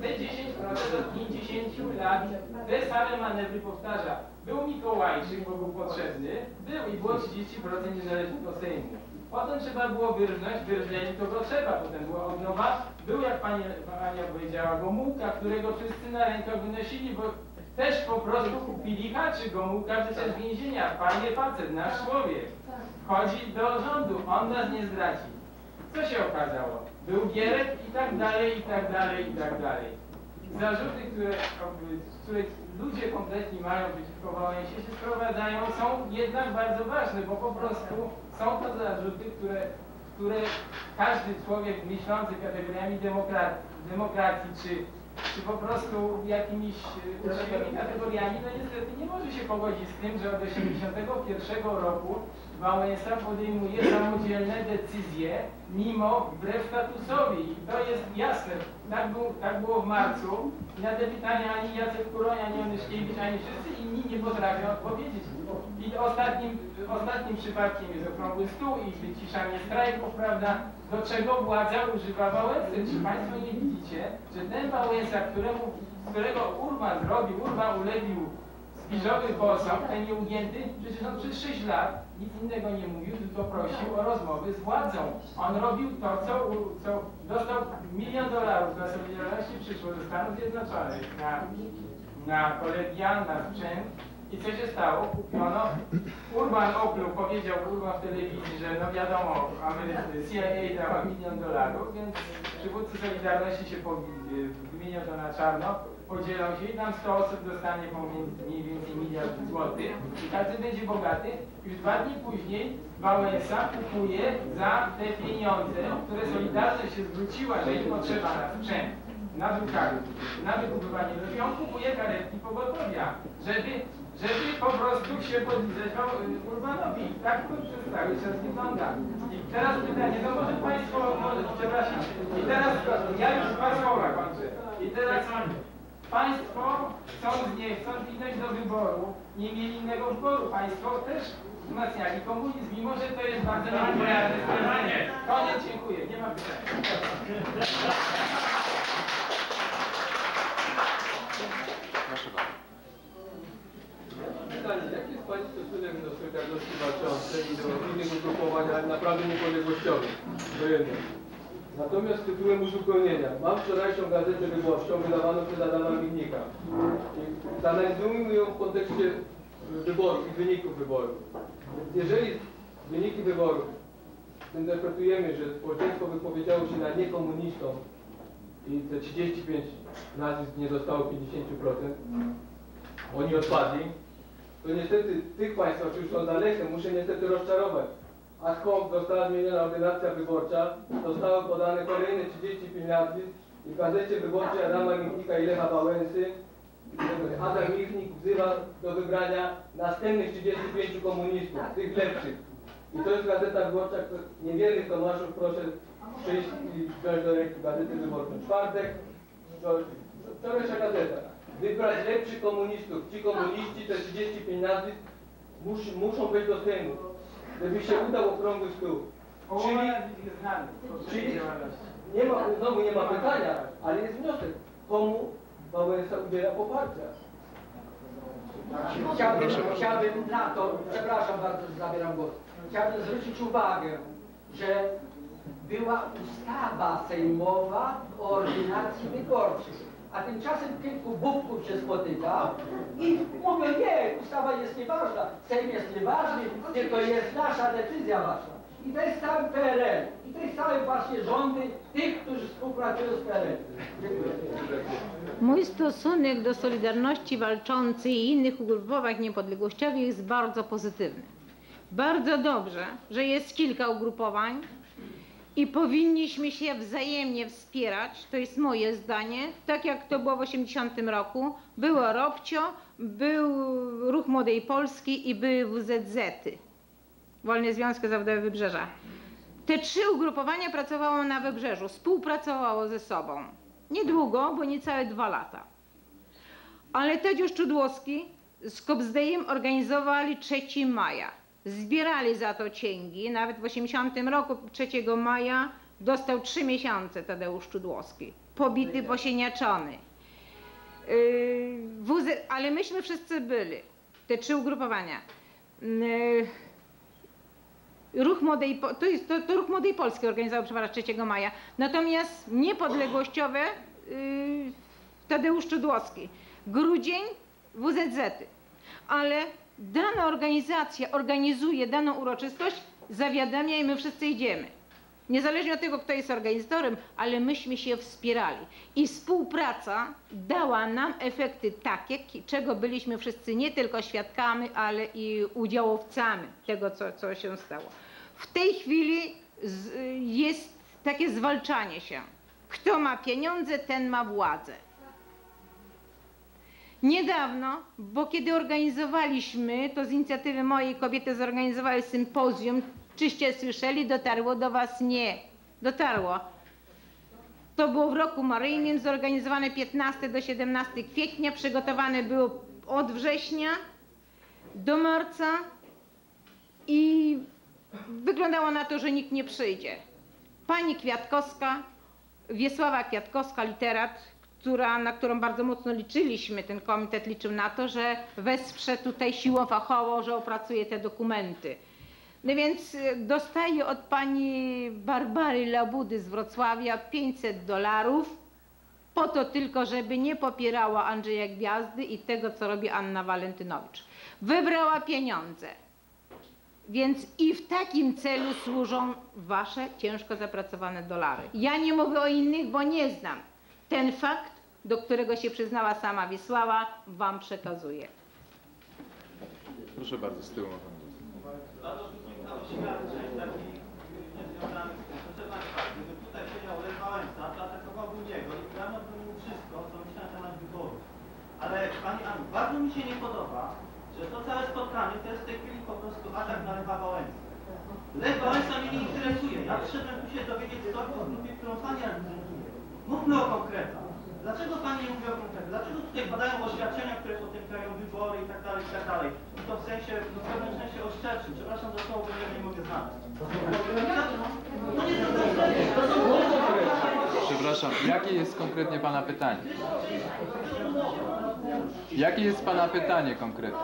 Te 10% od 50 lat te same manewry powtarza. Był Mikołajczyk, bo był potrzebny, był i było 30% niezależnego Sejmu. Potem trzeba było wyrżnęli kogo trzeba, potem była odnowa. Był, jak Pani Ania powiedziała, Gomułka, którego wszyscy na rękach wynosili, bo też po prostu kupili haczy. Gomułka przecież z więzienia, fajny facet, nasz człowiek. Chodzi do rządu, on nas nie zdradzi. Co się okazało? Był Gierek i tak dalej, i tak dalej, i tak dalej. Zarzuty, które ludzie kompletnie mają przeciwko Wałęsie, się sprowadzają, są jednak bardzo ważne, bo po prostu są to zarzuty, które każdy człowiek myślący kategoriami demokracji, czy po prostu jakimiś uczciwymi kategoriami, no niestety nie może się pogodzić z tym, że od 1981 roku Wałęsa podejmuje samodzielne decyzje, mimo wbrew statusowi. I to jest jasne. Tak było w marcu. I na te pytania ani Jacek Kuroń, ani Onyszkiewicz, ani wszyscy inni nie potrafią odpowiedzieć. I ostatnim przypadkiem jest Okrągły Stół i wyciszanie strajków, prawda? Do czego władza używa Wałęsy? Czy Państwo nie widzicie, że ten Wałęsa, którego Urban ulewił spiżowy posąg, ten nieugięty, przecież on przez 6 lat nic innego nie mówił, tylko prosił o rozmowy z władzą. On robił to, co dostał $1 milion dla Solidarności, przyszło ze Stanów Zjednoczonych na kolegia, na sprzęt. I co się stało? Kupiono. Urban opluł, powiedział Urban w telewizji, że no wiadomo, CIA dała $1 milion, więc przywódcy Solidarności się wymienią to na czarno, podzielą się i tam 100 osób dostanie mniej więcej $1 miliard złotych. I każdy będzie bogaty. Już 2 dni później Wałęsa kupuje za te pieniądze, które Solidarność się zwróciła, że im potrzeba na sprzęt, na drukarni, na wykupywanie ludzi, on kupuje karetki pogotowia, żeby po prostu się podlizać Urbanowi. Tak to przez cały czas wygląda. I teraz pytanie, no może Państwo, przepraszam, i teraz ja już 2 słowa kończę. I teraz Państwo chcąc nie chcąc iść do wyboru, nie mieli innego wyboru. Państwo też wzmacniali komunizm, mimo że to jest bardzo niepopularne sprawozdanie. Koniec, dziękuję, nie ma pytań. Proszę bardzo. Pytanie, jaki jest Pani stosunek do Solidarności Walczącej i do innych ugrupowań, ale naprawdę niepodległościowych, wojennych? Natomiast tytułem uzupełnienia. Mam wczorajszą Gazetę Wyborczą wydawaną przez Adama Michnika. Zanalizujmy ją w kontekście wyborów i wyników wyborów. Jeżeli wyniki wyborów interpretujemy, że społeczeństwo wypowiedziało się na niekomunistą i te 35 nazwisk nie dostało 50%, oni odpadli, to niestety tych państwa, którzy są za Lechem, muszę niestety rozczarować. A skąd została zmieniona ordynacja wyborcza, zostały podane kolejne 35 nazwisk i w Gazecie Wyborczej Adama Michnika i Lecha Wałęsy Adam Michnik wzywa do wybrania następnych 35 komunistów, tych lepszych. I to jest Gazeta Wyborcza, niewielnych towarzyszów proszę przyjść i wziąć do ręki Gazety Wyborczej. Czwartek, wczorajsza gazeta. Wybrać lepszych komunistów. Ci komuniści, te 35 nazwisk muszą być do Sejmu, żeby się udał okrągły stół. Czyli nie ma, znowu nie ma pytania, ale jest wniosek. Komu Wałęsa udziela poparcia? Chciałbym na to, przepraszam bardzo, że zabieram głos. Chciałbym zwrócić uwagę, że była ustawa sejmowa o ordynacji wyborczej. A tymczasem kilku bubków się spotyka i mówią, nie, ustawa jest nieważna, Sejm jest nieważny, tylko jest nasza decyzja wasza. I to jest cały PRL, i to jest całe właśnie rządy tych, którzy współpracują z PRL. Mój stosunek do Solidarności Walczącej i innych ugrupowań niepodległościowych jest bardzo pozytywny. Bardzo dobrze, że jest kilka ugrupowań i powinniśmy się wzajemnie wspierać, to jest moje zdanie, tak jak to było w 80 roku, było Robcio, był Ruch Młodej Polski i były WZZ-y, Wolne Związki Zawodowe Wybrzeża. Te 3 ugrupowania pracowało na Wybrzeżu, współpracowało ze sobą. Niedługo, bo niecałe 2 lata. Ale Tadeusz Szczudłowski z Kobzdejem organizowali 3 maja. Zbierali za to cięgi, nawet w 80 roku 3 maja dostał 3 miesiące Tadeusz Szczudłowski, pobity, posieniaczony. Ale myśmy wszyscy byli, te 3 ugrupowania. Ruch Młodej, to Ruch Młodej Polski organizował przepraszam 3 maja, natomiast niepodległościowe Tadeusz Szczudłowski. Grudzień WZZ-y, ale dana organizacja organizuje daną uroczystość, zawiadamia i my wszyscy idziemy. Niezależnie od tego, kto jest organizatorem, ale myśmy się wspierali. I współpraca dała nam efekty takie, czego byliśmy wszyscy nie tylko świadkami, ale i udziałowcami tego, co się stało. W tej chwili jest takie zwalczanie się. Kto ma pieniądze, ten ma władzę. Niedawno, bo kiedy organizowaliśmy, to z inicjatywy mojej kobiety zorganizowały sympozjum, czyście słyszeli, dotarło do was? Nie, dotarło. To było w roku maryjnym, zorganizowane 15 do 17 kwietnia, przygotowane było od września do marca i wyglądało na to, że nikt nie przyjdzie. Pani Kwiatkowska, Wiesława Kwiatkowska, literat, na którą bardzo mocno liczyliśmy, ten komitet liczył na to, że wesprze tutaj siłą fachową, że opracuje te dokumenty. No więc dostaję od pani Barbary Labudy z Wrocławia $500 po to tylko, żeby nie popierała Andrzeja Gwiazdy i tego, co robi Anna Walentynowicz. Wybrała pieniądze. Więc i w takim celu służą wasze ciężko zapracowane dolary. Ja nie mówię o innych, bo nie znam. Ten fakt, do którego się przyznała sama Wisława, wam przekazuję. Proszę bardzo, z tyłu. Ale pani Anu, bardzo mi się nie podoba, że to całe spotkanie to jest w tej chwili po prostu atak na Lecha Wałęsę. Lech Wałęsa mnie nie interesuje. Ja przyszedłem tu się dowiedzieć z tą grupie, którą pani reprezentuje. Mówmy o konkretach. Dlaczego pani nie mówi o konkretach? Dlaczego tutaj badają oświadczenia, które potępiają wybory i tak dalej, i tak dalej? I to w sensie, no w pewnym sensie oszczerczym. Przepraszam, do słowa, bo nie mogę znaleźć. No nie to jest. Przepraszam, jakie jest konkretnie pana pytanie? Jakie jest pana pytanie konkretnie?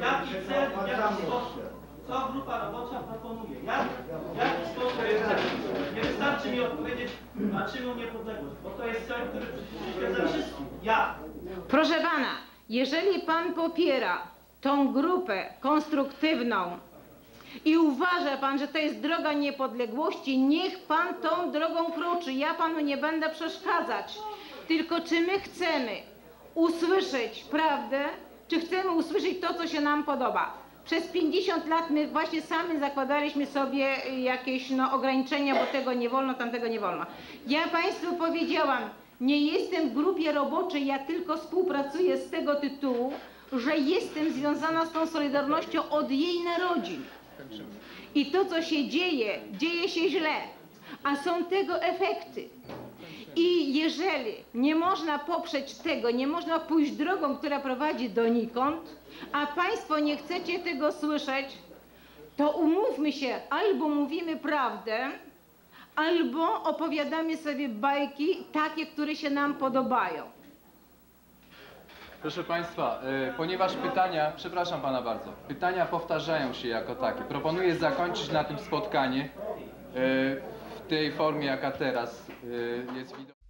Jaki cel, w jaki sposób, co grupa robocza proponuje? Jaki sposób jest? Nie wystarczy mi odpowiedzieć, na czym niepodległość, bo to jest cel, który przyświetla wszystkim. Ja. Proszę pana, jeżeli pan popiera tą grupę konstruktywną i uważa pan, że to jest droga niepodległości, niech pan tą drogą kroczy. Ja panu nie będę przeszkadzać. Tylko czy my chcemy usłyszeć prawdę, czy chcemy usłyszeć to, co się nam podoba. Przez 50 lat my właśnie sami zakładaliśmy sobie jakieś ograniczenia, bo tego nie wolno, tamtego nie wolno. Ja państwu powiedziałam, nie jestem w grupie roboczej, ja tylko współpracuję z tego tytułu, że jestem związana z tą Solidarnością od jej narodzin. I to, co się dzieje, dzieje się źle, a są tego efekty. I jeżeli nie można poprzeć tego, nie można pójść drogą, która prowadzi donikąd, a państwo nie chcecie tego słyszeć, to umówmy się, albo mówimy prawdę, albo opowiadamy sobie bajki takie, które się nam podobają. Proszę państwa, ponieważ pytania, przepraszam pana bardzo, pytania powtarzają się jako takie. Proponuję zakończyć na tym spotkanie. W tej formie, jaka teraz jest widoczna.